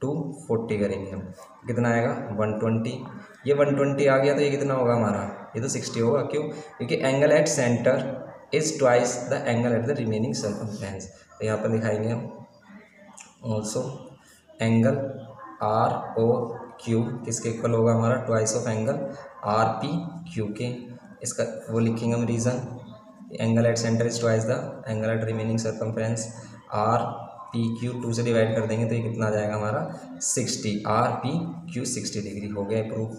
240 करेंगे हम कितना आएगा 120, ये 120 आ गया तो ये कितना होगा हमारा, ये तो 60 होगा, क्यों क्योंकि angle at centre is twice the angle at the remaining circumference. तो यहाँ पर दिखाएंगे हम ऑल्सो एंगल ROQ किसके इक्वल होगा हमारा ट्वाइस ऑफ एंगल RPQ के, इसका वो लिखेंगे हम reason, angle at centre is twice the angle at remaining circumference, RPQ 2 से डिवाइड कर देंगे तो ये कितना आ जाएगा हमारा 60, RPQ 60 डिग्री हो गया प्रूफ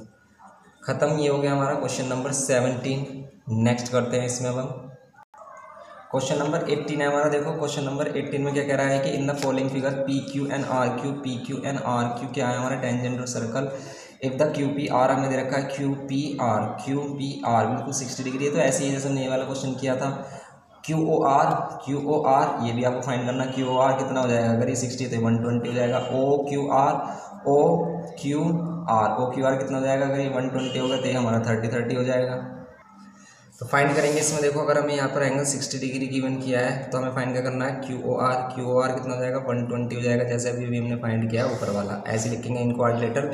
ख़त्म। ये हो गया हमारा क्वेश्चन नंबर 17। नेक्स्ट करते हैं इसमें अब हम क्वेश्चन नंबर 18 है हमारा। देखो क्वेश्चन नंबर 18 में क्या कह रहा है कि in the following figure PQ and RQ क्या है हमारा टेंजेंट और सर्कल। इफ द QPR हमने दे रखा है QPR बिल्कुल 60 डिग्री है, तो ऐसे ही जैसे हमने ये वाला क्वेश्चन किया था QOR ये भी आपको फाइंड करना, QOR कितना हो जाएगा अगर ये 60 तो 120 हो जाएगा, OQR कितना हो जाएगा अगर ये 120 होगा तो ये हमारा 30 हो जाएगा। तो फाइंड करेंगे इसमें। देखो अगर हमें यहाँ पर एंगल 60 डिग्री गिवन किया है तो हमें फाइंड क्या करना है, क्यू ओ आर कितना हो जाएगा 120 हो जाएगा, जैसे अभी हमने फाइंड किया ऊपर वाला। ऐसे लिखेंगे in quadrilateral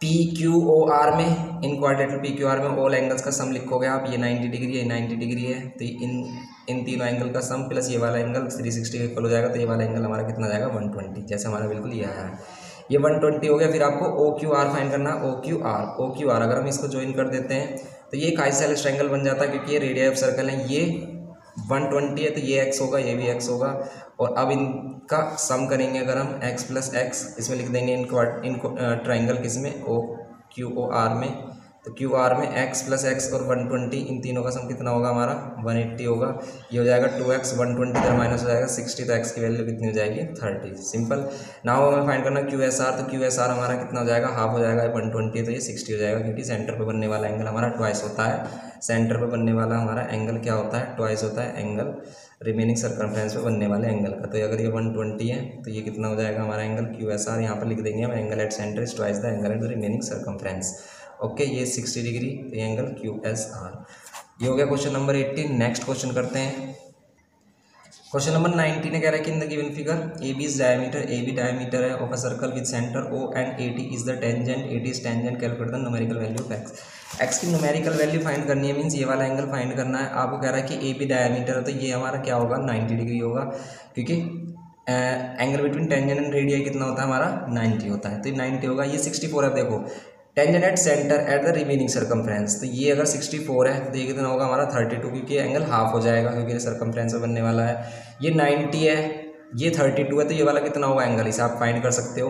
P Q O R में, in quadrilateral P Q R में ऑल एंगल्स का सम लिखोगे आप। ये 90 डिग्री है, 90 डिग्री है, तो इन तीनों एंगल का सम प्लस ये वाला एंगल 360 का इक्वल हो जाएगा। तो ये वाला एंगल हमारा कितना जाएगा 120, जैसे हमारा बिल्कुल ये आया है, ये 120 हो गया। फिर आपको ओ क्यू आर फाइंड करना, ओ क्यू आर अगर हम इसको ज्वाइन कर देते हैं तो ये एक आइसोसेलेस ट्रायंगल बन जाता है, क्योंकि ये रेडियस ऑफ सर्कल है। ये 120 है तो ये x होगा, ये भी x होगा। और अब इनका सम करेंगे, अगर हम x प्लस एक्स इसमें लिख देंगे इनको ट्राइंगल किस में, ओ क्यू ओ आर में। तो क्यू आर में x प्लस एक्स और 120 इन तीनों का सम कितना होगा हमारा 180 होगा। ये हो जाएगा 2x, 120 इधर माइनस हो जाएगा 60, तो x की वैल्यू कितनी हो जाएगी 30। सिंपल। नाउ हमें फाइंड करना क्यू एस आर, तो क्यू एस आर हमारा कितना हो जाएगा, हाफ हो जाएगा 120, तो ये 60 हो जाएगा, क्योंकि सेंटर पर बनने वाला एंगल हमारा ट्वाइस होता है। सेंटर पर बनने वाला हमारा एंगल क्या होता है, ट्वाइस होता है एंगल रिमेनिंग सर्कमफ्रेंस पे बनने वाले एंगल का। तो अगर ये 120 है तो ये कितना हो जाएगा हमारा एंगल क्यू एस आर, यहाँ पर लिख देंगे हम angle at centre is twice the angle at the remaining circumference. Okay, ये 60 डिग्री, तो ये एंगल क्यू एस आर। ये हो गया क्वेश्चन नंबर 18। नेक्स्ट क्वेश्चन करते हैं। क्वेश्चन नंबर 19 ने कह रहा है कि in the given figure A B is diameter, A B diameter है of a circle with centre O and A T is the tangent, A T is tangent, calculate the numerical value of x. X की न्यूमेरिकल वैल्यू फाइंड करनी है, मीन्स ये वाला एंगल फाइंड करना है। आपको कह रहा है कि ए बी डायमीटर है तो ये हमारा क्या होगा 90 डिग्री होगा, क्योंकि angle between tangent and radius कितना होता है हमारा 90 होता है, तो ये 90 होगा। ये 64 है, देखो tangent at centre at the remaining circumference, तो ये अगर 64 है तो ये कितना होगा हमारा 32, क्योंकि एंगल हाफ हो जाएगा, क्योंकि ये सर्कमफ्रेंस में बनने वाला है। ये 90 है, ये 32 है, तो ये वाला कितना होगा एंगल, इसे आप फाइंड कर सकते हो।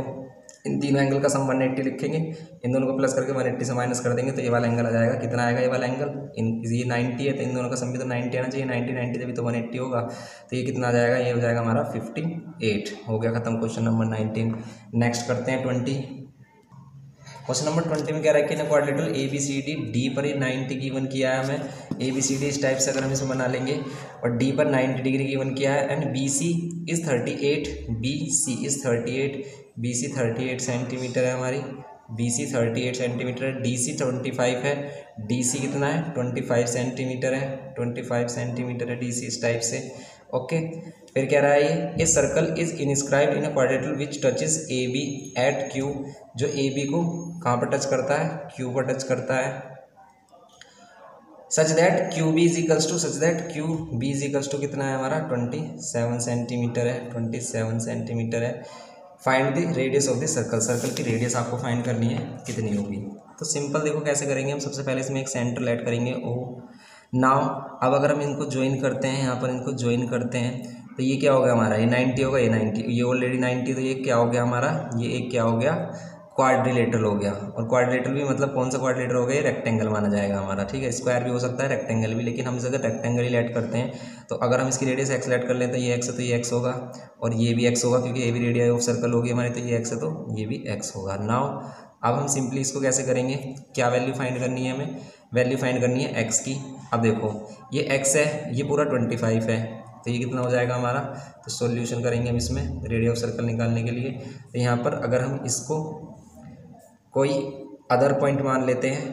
इन तीनों एंगल का सम 180 लिखेंगे, इन दोनों को प्लस करके 180 से माइनस कर देंगे, तो ये वाला एंगल आ जाएगा। कितना आएगा ये वाला एंगल, ये 90 है तो इन दोनों का सम भी तो 90 आना चाहिए, 90 तभी तो 180 होगा, तो ये कितना आ जाएगा, ये हो जाएगा हमारा 58। हो गया खत्म क्वेश्चन नंबर 19। नेक्स्ट करते हैं 20। क्वेश्चन नंबर 20 में कह रहा है कि in quadrilateral A B C D, D पर ये 90 गिवन किया है हमें। ए बी सी डी इस टाइप से अगर हम इसमें बना लेंगे, और डी पर 90 डिग्री गिवन किया है, and B C is 38, B C 38 centimetre है हमारी, बी सी 38 सेंटीमीटर है। डी सी 25 है, डी सी कितना है 25 सेंटीमीटर है, 25 सेंटीमीटर है डी सी इस टाइप से। ओके, फिर कह रहा है ये circle is inscribed in a quadrilateral which touches A B at Q, जो ए बी को कहाँ पर टच करता है, क्यू पर टच करता है। Such that Q B is equals to, such that Q B is equals to कितना है हमारा 27 सेंटीमीटर है, 27 सेंटीमीटर है। Find the radius of the circle, circle की रेडियस आपको फाइंड करनी है कितनी होगी। तो सिंपल देखो कैसे करेंगे हम, सबसे पहले इसमें एक सेंटर ऐड करेंगे ओ। नाउ अब अगर हम इनको ज्वाइन करते हैं, यहाँ पर इनको ज्वाइन करते हैं तो ये क्या हो गया हमारा, ये 90 होगा, ये 90, ये ऑलरेडी 90, तो ये क्या हो गया हमारा, ये एक क्या हो गया क्वाड्रिलेटरल हो गया। और क्वाड्रिलेटरल भी मतलब कौन सा क्वाड्रिलेटर हो गया, ये रेक्टेंगल माना जाएगा हमारा, ठीक है। स्क्वायर भी हो सकता है, रेक्टेंगल भी, लेकिन हम इसे अगर रेक्टेंगल ही ऐड करते हैं तो अगर हम इसकी रेडियस एक्स ऐड कर लेते हैं, ये एक्स है तो ये एक्स होगा, और ये भी एक्स होगा क्योंकि ये भी रेडियस ऑफ सर्कल होगी हमारी, तो ये एक्स है तो ये भी एक्स होगा। नाउ अब हम सिंपली इसको कैसे करेंगे, क्या वैल्यू फाइंड करनी है हमें, वैल्यू फाइंड करनी है एक्स की। अब देखो ये एक्स है, ये पूरा 25 है, तो ये कितना हो जाएगा हमारा, तो सॉल्यूशन करेंगे हम इसमें रेडियस ऑफ सर्कल निकालने के लिए। तो यहाँ पर अगर हम इसको कोई अदर पॉइंट मान लेते हैं,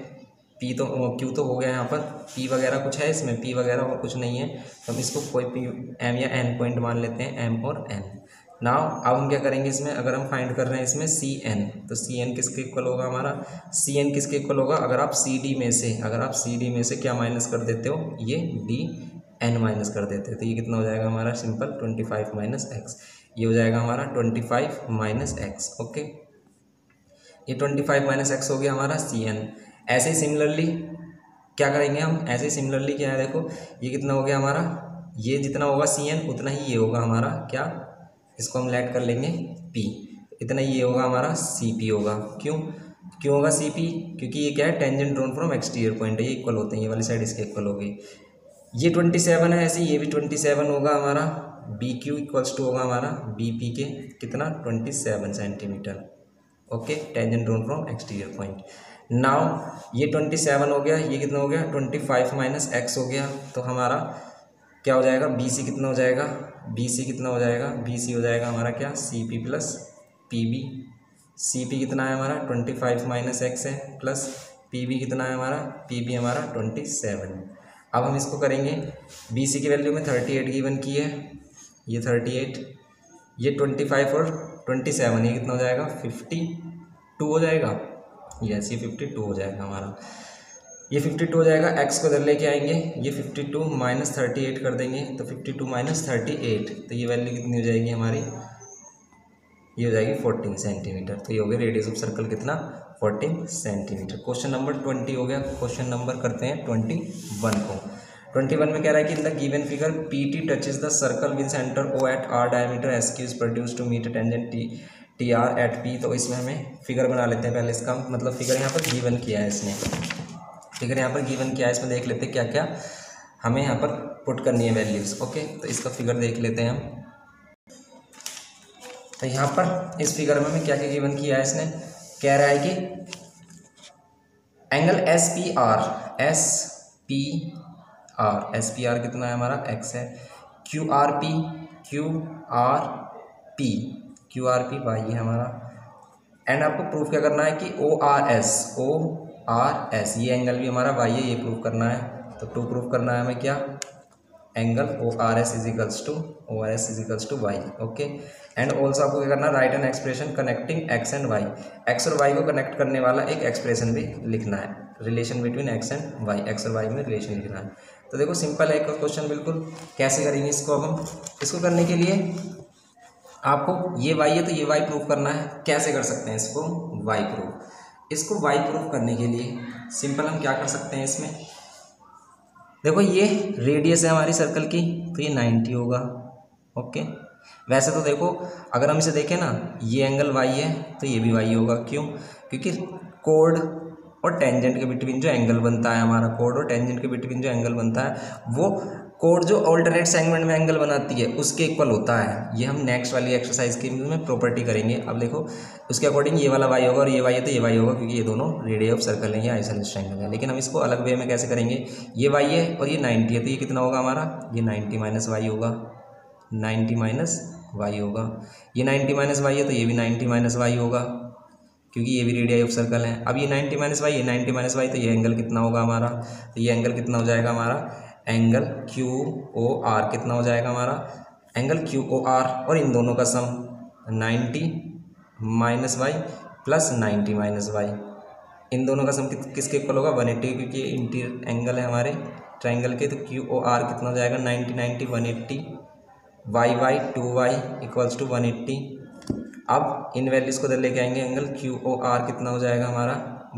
पी तो क्यू तो हो गया, यहाँ पर पी वगैरह कुछ है, इसमें पी वगैरह और कुछ नहीं है, तो हम इसको कोई पी एम या एन पॉइंट मान लेते हैं, एम और एन। नाउ अब हम क्या करेंगे इसमें, अगर हम फाइंड कर रहे हैं इसमें सी एन, तो सी एन किसके इक्वल होगा हमारा, सी एन किसके इक्वल होगा, अगर आप सी डी में से, अगर आप सी डी में से क्या माइनस कर देते हो, ये डी एन माइनस कर देते हैं, तो ये कितना हो जाएगा हमारा सिंपल 25 माइनस एक्स, ये हो जाएगा हमारा 25 माइनस एक्स। ओके, ये 25 माइनस एक्स हो गया हमारा सी एन। ऐसे ही सिमिलरली क्या करेंगे हम, ऐसे ही सिमिलरली क्या है, देखो ये कितना हो गया हमारा, ये जितना होगा सी एन उतना ही ये होगा हमारा, क्या इसको हम लेट कर लेंगे पी, इतना ही ये होगा हमारा सी पी होगा। क्यों होगा सी पी, क्योंकि ये क्या है tangent drawn from exterior point है, ये इक्वल होते हैं, ये वाली साइड इसके इक्वल हो गई। ये 27 है, ऐसे ये भी 27 होगा हमारा, बी क्यू इक्वल्स टू होगा हमारा बी पी के कितना 27 centimetre. Okay, tangent drawn from exterior point. Now ये 27 हो गया, ये कितना हो गया 25 माइनस एक्स हो गया, तो हमारा क्या हो जाएगा, बी सी कितना हो जाएगा, बी सी कितना हो जाएगा, बी सी हो जाएगा हमारा क्या C P plus P B. C P कितना है हमारा 25 माइनस एक्स है, प्लस पी बी कितना है हमारा, पी बी हमारा 27। अब हम इसको करेंगे, बी सी की वैल्यू में 38 गिवन की है, ये 38, ये 25 और 27, ये कितना हो जाएगा 52 हो जाएगा, यस ये 52 हो जाएगा हमारा, ये 52 हो जाएगा। x को इधर लेके आएंगे, ये 52 माइनस 38 कर देंगे तो 52 माइनस 38, तो ये वैल्यू कितनी हो जाएगी हमारी, ये हो जाएगी 14 सेंटीमीटर। तो ये हो गया रेडियस ऑफ सर्कल कितना 14 सेंटीमीटर। क्वेश्चन नंबर 20 हो गया। क्वेश्चन नंबर करते हैं 21 को। 21 में कह रहा है कि in the given figure P T touches the circle with centre O at R diameter S Q is produce to meet tangent T R at P. तो इसमें हमें फिगर बना लेते हैं पहले, इसका मतलब फिगर यहाँ पर गिवन किया है, इसने फिगर यहाँ पर गिवन किया है, इसमें देख लेते हैं क्या क्या हमें यहाँ पर पुट करनी है वैल्यूज़। ओके तो इसका फिगर देख लेते हैं हम। तो यहाँ पर इस फिगर में हमें क्या क्या गिवन किया है, इसने कह रहा है कि angle S P R, S P R, S P R कितना है हमारा एक्स है, Q R P, Q R P, Q R P Y है हमारा, एंड आपको प्रूफ क्या करना है कि O R S, O R S ये एंगल भी हमारा वाई है, ये प्रूफ करना है। तो टू प्रूफ करना है हमें क्या, angle O R S equals to, O R S equals to Y. Okay and also आपको क्या करना है, write an expression connecting x and y, x और वाई को कनेक्ट करने वाला एक एक्सप्रेशन भी लिखना है, relation between x and y, x और वाई में रिलेशन लिखना है। तो देखो सिंपल है क्वेश्चन बिल्कुल। कैसे करेंगे इसको, अब हम इसको करने के लिए आपको ये वाई है तो ये वाई प्रूफ करना है। कैसे कर सकते हैं इसको वाई प्रूफ, इसको वाई प्रूफ करने के लिए सिंपल हम क्या कर सकते हैं, इसमें देखो ये रेडियस है हमारी सर्कल की तो ये 90 होगा। ओके वैसे तो देखो अगर हम इसे देखें ना, ये एंगल वाई है तो ये भी वाई होगा, क्यों, क्योंकि कोड और टेंजेंट के बिटवीन जो एंगल बनता है हमारा, कोड और टेंजेंट के बिटवीन जो एंगल बनता है वो कोड जो ऑल्टरनेट सेगमेंट में एंगल बनाती है उसके इक्वल होता है। ये हम नेक्स्ट वाली एक्सरसाइज की में प्रॉपर्टी करेंगे। अब देखो उसके अकॉर्डिंग ये वाला वाई होगा और ये वाई है तो ये वाई होगा, क्योंकि ये दोनों रेडियस ऑफ सर्कल है, ये आइसोलेटेड एंगल है। लेकिन हम इसको अलग वे में कैसे करेंगे, ये वाई है और ये 90 है तो ये कितना होगा हमारा, ये 90 माइनस वाई होगा, 90 माइनस वाई होगा, ये 90 माइनस वाई है तो ये भी 90 माइनस वाई होगा, क्योंकि ये भी रेडियस ऑफ सर्कल है। अब ये 90 माइनस वाई, ये 90 माइनस वाई, तो ये एंगल कितना होगा हमारा, तो ये एंगल कितना हो जाएगा हमारा, एंगल क्यू ओ आर कितना हो जाएगा हमारा, एंगल क्यू ओ आर और इन दोनों का sum 90 minus y plus 90 minus y, इन दोनों का सम किसके इक्वल होगा, 180, क्योंकि ये इंटीरियर एंगल है हमारे ट्रायंगल के। तो क्यू ओ आर कितना हो जाएगा, 90 90 180, Y y 2y equals to 180। अब इन वैल्यूज़ को इधर लेके आएंगे, एंगल क्यू ओ आर कितना हो जाएगा हमारा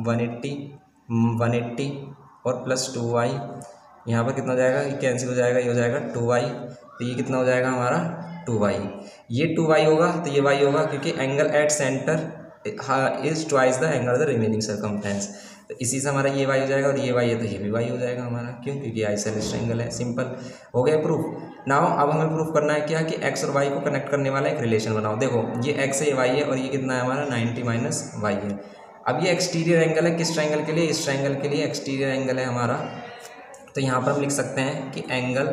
180 और प्लस 2y, यहाँ पर कितना हो जाएगा, ये कैंसिल हो जाएगा, ये हो जाएगा 2y, तो ये कितना हो जाएगा हमारा 2y, ये 2y होगा तो ये y होगा, क्योंकि angle at centre is twice the angle of the remaining circumference. तो इसी से हमारा ये y हो जाएगा और ये y है तो ये भी y हो जाएगा हमारा, क्यों, क्योंकि आइसोलेटेड एंगल है। सिंपल हो गया प्रूफ। नाउ अब हमें प्रूफ करना है क्या, कि x और y को कनेक्ट करने वाला एक रिलेशन बनाओ। देखो ये x है, ये y है और ये कितना है हमारा 90 माइनस y है। अब ये एक्सटीरियर एंगल है, किस ट्रायंगल के लिए, इस ट्रायंगल के लिए एक्सटीरियर एंगल है हमारा। तो यहाँ पर हम लिख सकते हैं कि angle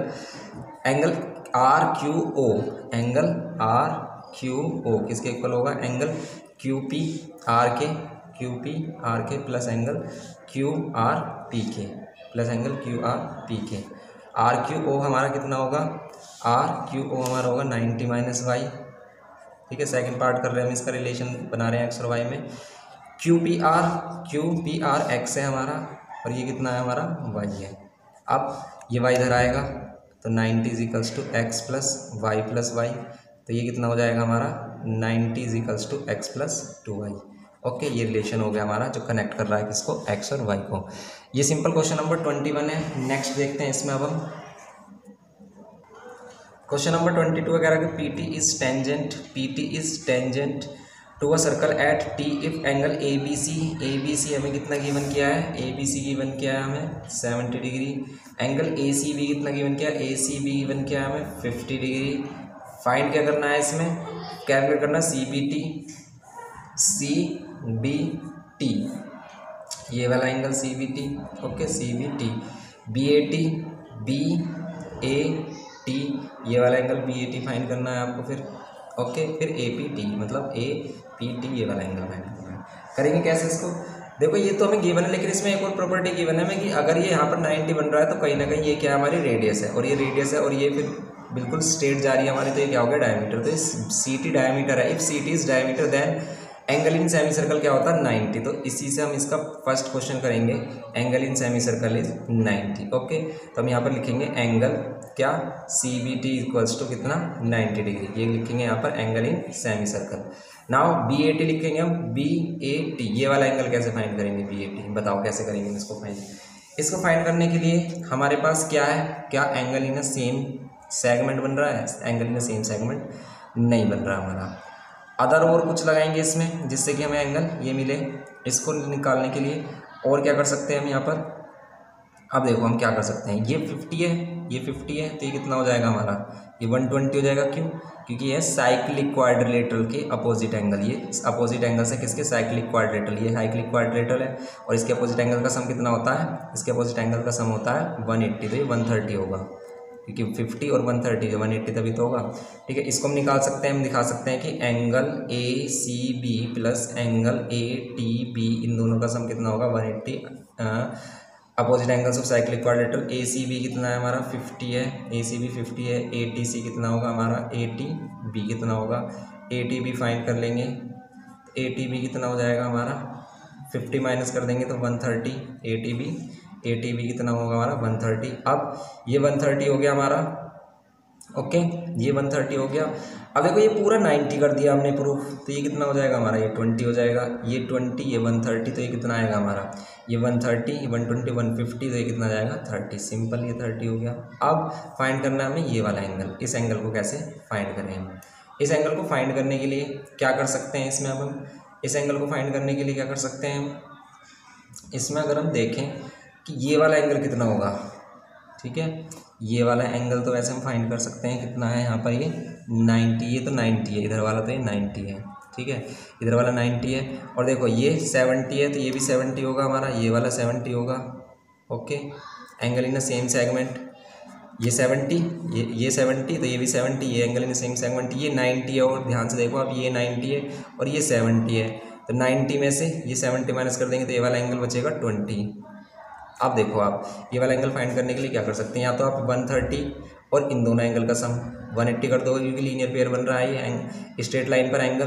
R Q O, angle R Q O किसके इक्वल होगा, एंगल क्यू पी आर के, क्यू पी आर के plus angle Q R P के, plus angle Q R P के। आर क्यू ओ हमारा कितना होगा, आर क्यू ओ हमारा होगा 90 माइनस वाई, ठीक है, सेकंड पार्ट कर रहे हैं हम, इसका रिलेशन बना रहे हैं एक्स और वाई में। क्यू पी आर एक्स है हमारा और ये कितना है हमारा वाई है। अब ये y इधर आएगा तो 90 equals to x plus y, तो ये कितना हो जाएगा हमारा 90 equals to x plus 2y। Okay ये रिलेशन हो गया हमारा जो कनेक्ट कर रहा है किसको, x और y को। ये सिंपल क्वेश्चन नंबर 21 है। नेक्स्ट देखते हैं इसमें अब हम क्वेश्चन नंबर 22 वगैरह, P T is tangent, P T is tangent to a circle at T if angle A B C हमें कितना गिवन किया है, ए बी सी गिवन किया है हमें 70 degree, angle A C B कितना गिवन किया, ए सी बी गिवन किया है हमें 50 डिग्री। फाइंड क्या करना है इसमें, कैलकुलेट करना सी बी टी ये वाला angle C B T, okay C B T, B A T ये वाला angle B A T find करना है आपको फिर, ओके फिर ए पी टी मतलब ए पी टी ये वाला एंगल फाइंड करना है। करेंगे कैसे इसको, देखो ये तो हमें गिवन है, लेकिन इसमें एक और प्रॉपर्टी गिवन है कि अगर ये यहाँ पर 90 बन रहा है तो कहीं ना कहीं ये क्या हमारी रेडियस है, और ये रेडियस है और ये फिर बिल्कुल स्ट्रेट जा रही है हमारी, तो ये क्या हो गया डायमीटर। तो इस सी टी डायमीटर है, if C T is diameter then angle in semicircle क्या होता है 90। तो इसी से हम इसका फर्स्ट क्वेश्चन करेंगे, angle in semicircle is 90। ओके तो हम यहाँ पर लिखेंगे एंगल क्या C B T equals to कितना 90 डिग्री, ये लिखेंगे यहाँ पर angle in semicircle. Now B A T लिखेंगे हम, बी ए टी ये वाला एंगल कैसे फाइंड करेंगे बी ए टी, बताओ कैसे करेंगे इसको फाइंड। इसको फाइंड करने के लिए हमारे पास क्या है, क्या angle in a same segment बन रहा है, angle in a same segment नहीं बन रहा हमारा, अदर और कुछ लगाएंगे इसमें जिससे कि हमें एंगल ये मिले। इसको निकालने के लिए और क्या कर सकते हैं हम यहाँ पर, अब देखो हम क्या कर सकते हैं, ये 50 है ये 50 है तो ये कितना हो जाएगा हमारा, ये 120 हो जाएगा। क्यों, क्योंकि ये साइक्लिक क्वाड्रिलेटरल के अपोजिट एंगल, ये अपोजिट एंगल से किसके साइक्लिक क्वाड्रिलेटरल, ये साइक्लिक क्वाड्रिलेटरल है और इसके अपोजिट एंगल का सम कितना होता है, इसके अपोजिट एंगल का सम होता है 180, तो ये 130 होगा क्योंकि 50 और 130 जो 180 तभी तो होगा। ठीक है, इसको हम निकाल सकते हैं, हम दिखा सकते हैं कि angle A C B plus angle A T B इन दोनों का सम कितना होगा 180, opposite angles of cyclic quadrilateral. A C B कितना है हमारा 50 है, ए सी बी 50 है, ए टी सी कितना होगा हमारा, ए टी बी कितना होगा, ए टी बी फाइन कर लेंगे, ए टी बी कितना हो जाएगा हमारा 50 माइनस कर देंगे तो 130, ए टी बी ATB कितना होगा हमारा 130। अब ये 130 हो गया हमारा, ओके ये 130 हो गया। अब देखो ये पूरा 90 कर दिया हमने प्रूफ, तो ये कितना हो जाएगा हमारा, ये 20 हो जाएगा, ये 20 ये 130, तो ये कितना आएगा हमारा, ये 130 120 150, तो ये कितना जाएगा 30, सिंपल ये 30 हो गया। अब फाइंड करना है हमें ये वाला एंगल, इस एंगल को कैसे फाइंड करें हम। इस एंगल को फाइंड करने के लिए क्या कर सकते हैं इसमें, अब हम इस एंगल को फाइंड करने के लिए क्या कर सकते हैं हम, इसमें अगर हम देखें कि ये वाला एंगल कितना होगा, ठीक है ये वाला एंगल तो वैसे हम फाइंड कर सकते हैं कितना है यहाँ पर, ये 90, ये तो 90 है, इधर वाला तो ये 90 है, ठीक है इधर वाला 90 है, और देखो ये 70 है तो ये भी 70 होगा हमारा, ये वाला 70 होगा। Okay angle in the same segment, ये 70 ये 70 तो ये भी 70, ये angle in the same segment, ये 90 है और ध्यान से देखो आप, ये 90 है और ये 70 है, तो 90 में से ये 70 माइनस कर देंगे तो ये वाला एंगल बचेगा 20। अब देखो आप ये वाला एंगल फाइंड करने के लिए क्या कर सकते हैं, या तो आप 130 और इन दोनों एंगल का सम 180 कर दो क्योंकि लीनियर पेयर बन रहा है ये स्ट्रेट लाइन पर एंगल,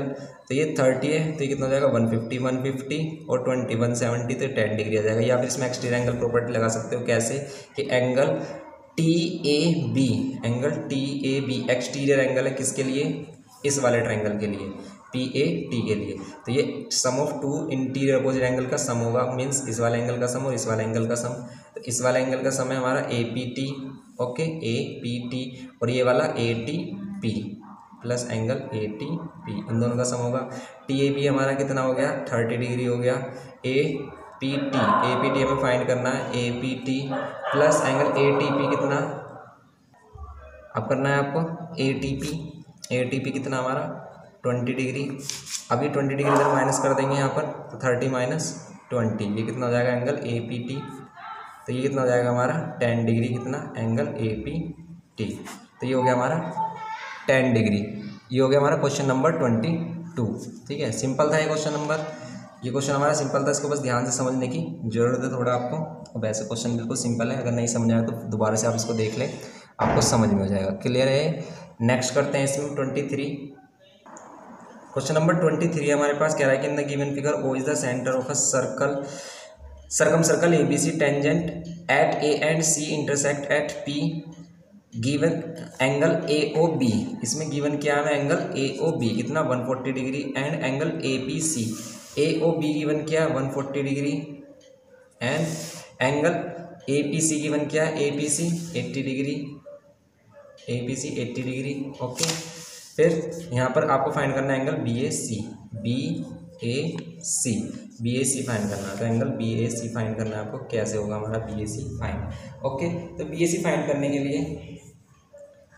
तो ये 30 है तो ये कितना हो जाएगा 150 150 और 20 170, तो 10 डिग्री आ जाएगा। या फिर इसमें एक्सटीरियर एंगल प्रॉपर्टी लगा सकते हो, कैसे कि angle T A B, angle T A B exterior angle है किसके लिए, इस वाले ट्रायंगल के लिए पी ए टी के लिए, तो ये sum of two interior opposite angle का सम होगा, मीन्स इस वाले एंगल का सम और इस वाले एंगल का सम, तो इस वाले एंगल का सम है हमारा A P T, okay A P T, और ये वाला A T P plus angle A T P इन दोनों का सम होगा। टी ए बी हमारा कितना हो गया 30 डिग्री हो गया। ए पी टी हमें फाइंड करना है, A P T plus angle A T P कितना अब करना है आपको, ए टी पी कितना हमारा 20 डिग्री, अभी 20 डिग्री इधर माइनस कर देंगे यहाँ पर तो 30 माइनस 20 ये कितना हो जाएगा एंगल ए पी टी, तो ये कितना हो जाएगा हमारा 10 डिग्री कितना एंगल ए पी टी, तो ये हो गया हमारा 10 डिग्री। ये हो गया हमारा क्वेश्चन नंबर 22। ठीक है सिंपल था ये क्वेश्चन नंबर, ये क्वेश्चन हमारा सिंपल था, इसको बस ध्यान से समझने की ज़रूरत है थोड़ा आपको, और वैसे क्वेश्चन बिल्कुल सिंपल है, अगर नहीं समझ आया तो दोबारा से आप इसको देख लें आपको समझ में हो जाएगा। क्लियर है, नेक्स्ट करते हैं इसमें 23 क्वेश्चन नंबर 23 हमारे पास कह रहा है कि in the given figure O is the centre of a circle circumcircle A B C tangent at A and C intersect at P given angle A O B. इसमें गिवन क्या है एंगल ए ओ बी कितना 140 degree and angle A B C, A O B given क्या है 140 degree and angle A P C given क्या है, A P C 80 degree, A P C 80 degree. Okay फिर यहाँ पर आपको फाइंड करना है angle B A C find करना है, तो angle B A C find करना है आपको, कैसे होगा हमारा B A C fine. Okay तो बी ए सी फाइंड करने के लिए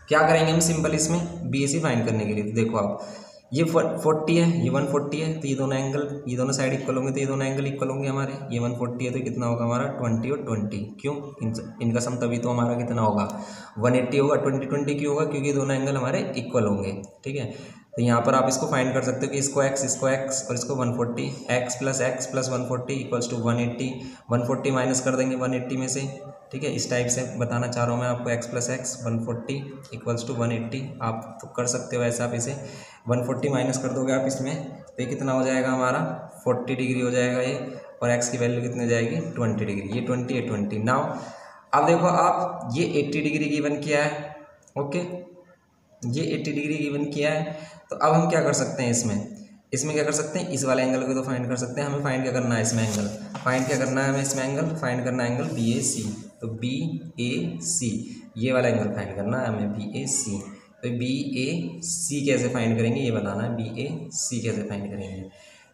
क्या करेंगे हम सिंपल, इसमें बी ए सी फाइंड करने के लिए तो देखो आप ये 40 है ये 140 है, तो ये दोनों एंगल ये दोनों साइड इक्वल होंगे, तो ये दोनों एंगल इक्वल होंगे हमारे, ये 140 है तो कितना होगा हमारा 20 और 20, क्यों इनका सम तभी तो हमारा कितना होगा 180 होगा, 20 20 क्यों होगा क्योंकि दोनों एंगल हमारे इक्वल होंगे। ठीक है तो यहाँ पर आप इसको फाइंड कर सकते हो कि इसको एक्स और इसको 140 x plus 140 equals to 180। 140 minus कर देंगे 180 में से, ठीक है। इस टाइप से बताना चाह रहा हूँ मैं आपको, x plus x 140 equals to 180। आप तो कर सकते हो ऐसा, आप इसे 140 माइनस कर दोगे आप इसमें तो ये कितना हो जाएगा हमारा 40 डिग्री हो जाएगा ये, और एक्स की वैल्यू कितनी हो जाएगी 20 डिग्री। ये 20 नाउ अब देखो आप ये 80 डिग्री गिवन किया है, ओके ये 80 डिग्री गिवन किया है। तो अब हम क्या कर सकते हैं इसमें क्या कर सकते हैं, इस वाले एंगल को तो फाइंड कर सकते हैं। हमें फाइंड क्या करना है इसमें एंगल, फाइंड क्या करना है हमें इसमें एंगल, फाइंड करना है एंगल बी ए सी। तो बी ए सी ये वाला एंगल फाइंड करना है हमें बी ए सी। तो बी ए सी कैसे फाइंड करेंगे ये बताना है, बी ए सी कैसे फाइंड करेंगे।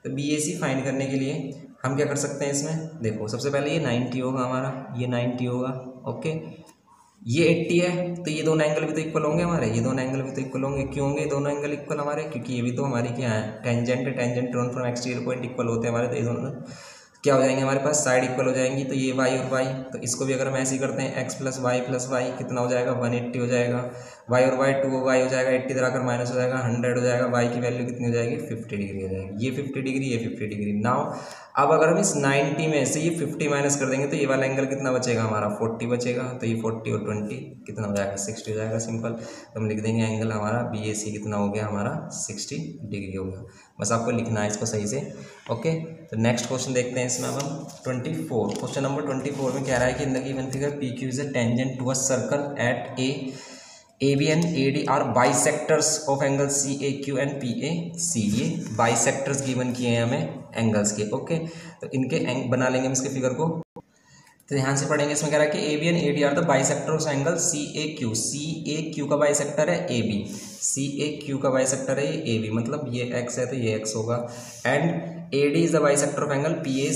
तो बी ए सी फाइंड करने के लिए हम क्या कर सकते हैं इसमें, देखो सबसे पहले ये 90 होगा हमारा, ये 90 होगा, ओके ये 80 है। तो ये दोनों एंगल भी तो इक्वल होंगे हमारे, ये दोनों एंगल भी तो इक्वल होंगे। क्यों होंगे दोनों एंगल इक्वल हमारे, क्योंकि ये भी तो हमारे क्या है tangent, tangent drawn from exterior point equal होते हैं हमारे। तो ये दोनों क्या हो जाएंगे हमारे पास, साइड इक्वल हो जाएंगी। तो ये वाई और वाई, तो इसको भी अगर हम ऐसे ही करते हैं एक्स प्लस वाई कितना हो जाएगा 180 हो जाएगा, वाई और वाई 2y हो जाएगा, 80 दराकर माइनस हो जाएगा 100 हो जाएगा। वाई की वैल्यू कितनी हो जाएगी 50 डिग्री हो जाएगी, ये 50 डिग्री ये 50 डिग्री। नाउ अब अगर हम इस 90 में से ये 50 माइनस कर देंगे तो ये वाला एंगल कितना बचेगा हमारा 40 बचेगा। तो ये 40 और 20 कितना हो जाएगा 60 हो जाएगा सिंपल। तो हम लिख देंगे एंगल हमारा बी ए सी कितना हो गया हमारा 60 डिग्री हो गया। बस आपको लिखना है इसको सही से, ओके। तो नेक्स्ट क्वेश्चन देखते हैं इसमें अब हम 24 क्वेश्चन नंबर 24 में कह रहा है कि in the given figure P Q is a tangent to a circle at A B and A D are bisectors of angle C A Q and P A C. ये बाई सेक्टर्स गिवन किए हैं हमें एंगल्स के, ओके। तो इनके एंग बना लेंगे हम इसके फिगर को, तो ध्यान से पढ़ेंगे। इसमें कह रहा है कि A B and A D are the bisector of angle C A Q का बाई सेक्टर है A B, C A Q का बाई सेक्टर है ये ए बी, मतलब ये एक्स है तो ये एक्स होगा। And A D is the bisector of angle P A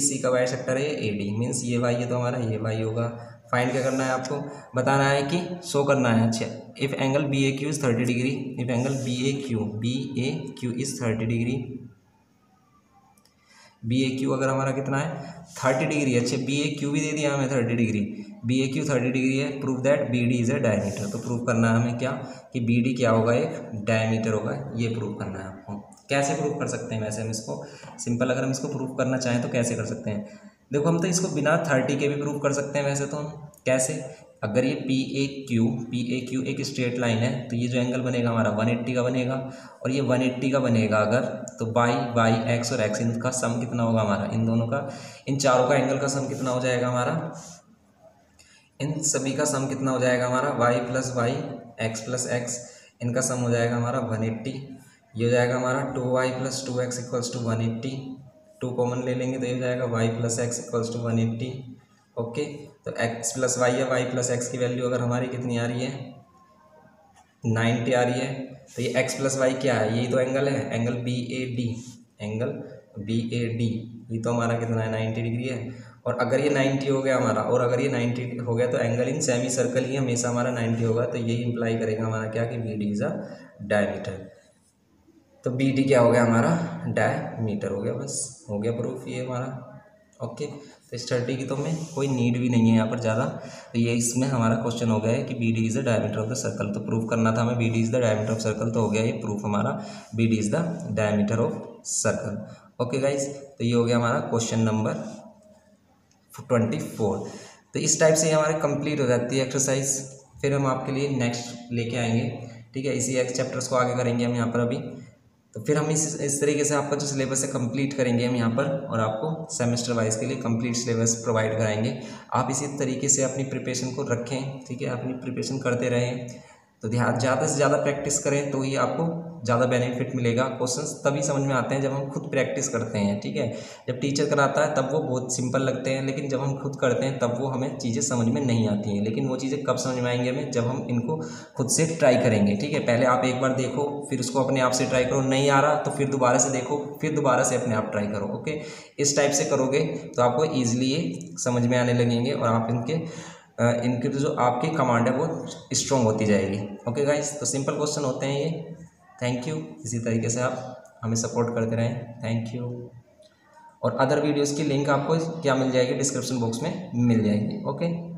C का बाई सेक्टर है ए डी, मीन्स ये वाई है तो हमारा ये वाई होगा। फाइंड क्या करना है आपको बताना है कि शो करना है, अच्छा if angle B A Q is 30 degree, if angle B A Q is 30 degree, B A Q अगर हमारा कितना है 30 डिग्री। अच्छे बी ए क्यू भी दे दिया हमें 30 degree, B A Q 30 degree है। Prove that B D is a diameter, तो प्रूव करना है हमें क्या कि बी डी क्या होगा एक डायमीटर होगा, ये प्रूव करना है आपको। कैसे प्रूव कर सकते हैं वैसे हम इसको, सिंपल अगर हम इसको प्रूव करना चाहें तो कैसे कर सकते हैं, देखो हम तो इसको बिना 30 के भी प्रूव कर सकते हैं वैसे तो हम। कैसे, अगर ये पी ए क्यू एक स्ट्रेट लाइन है तो ये जो एंगल बनेगा हमारा 180 का बनेगा, और ये 180 का बनेगा अगर, तो बाई एक्स और एक्स इनका सम कितना होगा हमारा, इन दोनों का इन चारों का एंगल का सम कितना हो जाएगा हमारा, इन सभी का सम कितना हो जाएगा हमारा वाई प्लस एक्स इनका सम हो जाएगा हमारा 180। ये हो जाएगा हमारा 2y plus 2x equals to 180, 2 common ले लेंगे तो ये हो जाएगा y plus x equals to 180, okay. तो x प्लस वाई या y प्लस एक्स की वैल्यू अगर हमारी कितनी आ रही है 90 आ रही है, तो ये x प्लस वाई क्या है, यही तो एंगल है एंगल बी ए डी, ये तो हमारा कितना है 90 डिग्री है। और अगर ये 90 हो गया हमारा, और अगर ये 90 हो गया तो एंगल इन सेमी सर्कल ही हमेशा हमारा 90 होगा, तो यही इंप्लाई करेगा हमारा क्या कि B D is a diameter. तो बी डी क्या हो गया हमारा डायमीटर हो गया, बस हो गया प्रूफ ये हमारा, ओके। तो इस 30 की तो हमें कोई नीड भी नहीं है यहाँ पर ज़्यादा, तो ये इसमें हमारा क्वेश्चन हो गया है कि B D is the diameter of the circle. तो प्रूफ करना था हमें B D is the diameter of circle, तो हो गया ये प्रूफ हमारा B D is the diameter of circle, okay guys. तो ये हो गया हमारा क्वेश्चन नंबर 24। तो इस टाइप से हमारे कंप्लीट हो जाती है एक्सरसाइज, फिर हम आपके लिए नेक्स्ट लेके आएंगे, ठीक है। इसी एक्स चैप्टर्स को आगे करेंगे हम यहाँ पर अभी, तो फिर हम इस तरीके से आपका जो सिलेबस है कंप्लीट करेंगे हम यहाँ पर, और आपको सेमेस्टर वाइज के लिए कंप्लीट सिलेबस प्रोवाइड कराएंगे। आप इसी तरीके से अपनी प्रिपरेशन को रखें, ठीक है, अपनी प्रिपरेशन करते रहें। तो ध्यान ज़्यादा से ज़्यादा प्रैक्टिस करें तो ही आपको ज़्यादा बेनिफिट मिलेगा। क्वेश्चंस तभी समझ में आते हैं जब हम खुद प्रैक्टिस करते हैं, ठीक है। जब टीचर कराता है तब वो बहुत सिंपल लगते हैं, लेकिन जब हम खुद करते हैं तब वो हमें चीज़ें समझ में नहीं आती हैं। लेकिन वो चीज़ें कब समझ में आएंगी हमें, जब हम इनको खुद से ट्राई करेंगे, ठीक है। पहले आप एक बार देखो, फिर उसको अपने आप से ट्राई करो, नहीं आ रहा तो फिर दोबारा से देखो, फिर दोबारा से अपने आप ट्राई करो, ओके। इस टाइप से करोगे तो आपको ईजिली ये समझ में आने लगेंगे, और आप इनके जो आपकी कमांड है वो स्ट्रॉन्ग होती जाएगी, ओके गाइस। तो सिंपल क्वेश्चन होते हैं ये, थैंक यू। इसी तरीके से आप हमें सपोर्ट करते रहें, थैंक यू। और अदर वीडियोस की लिंक आपको क्या मिल जाएगी डिस्क्रिप्शन बॉक्स में मिल जाएगी, ओके।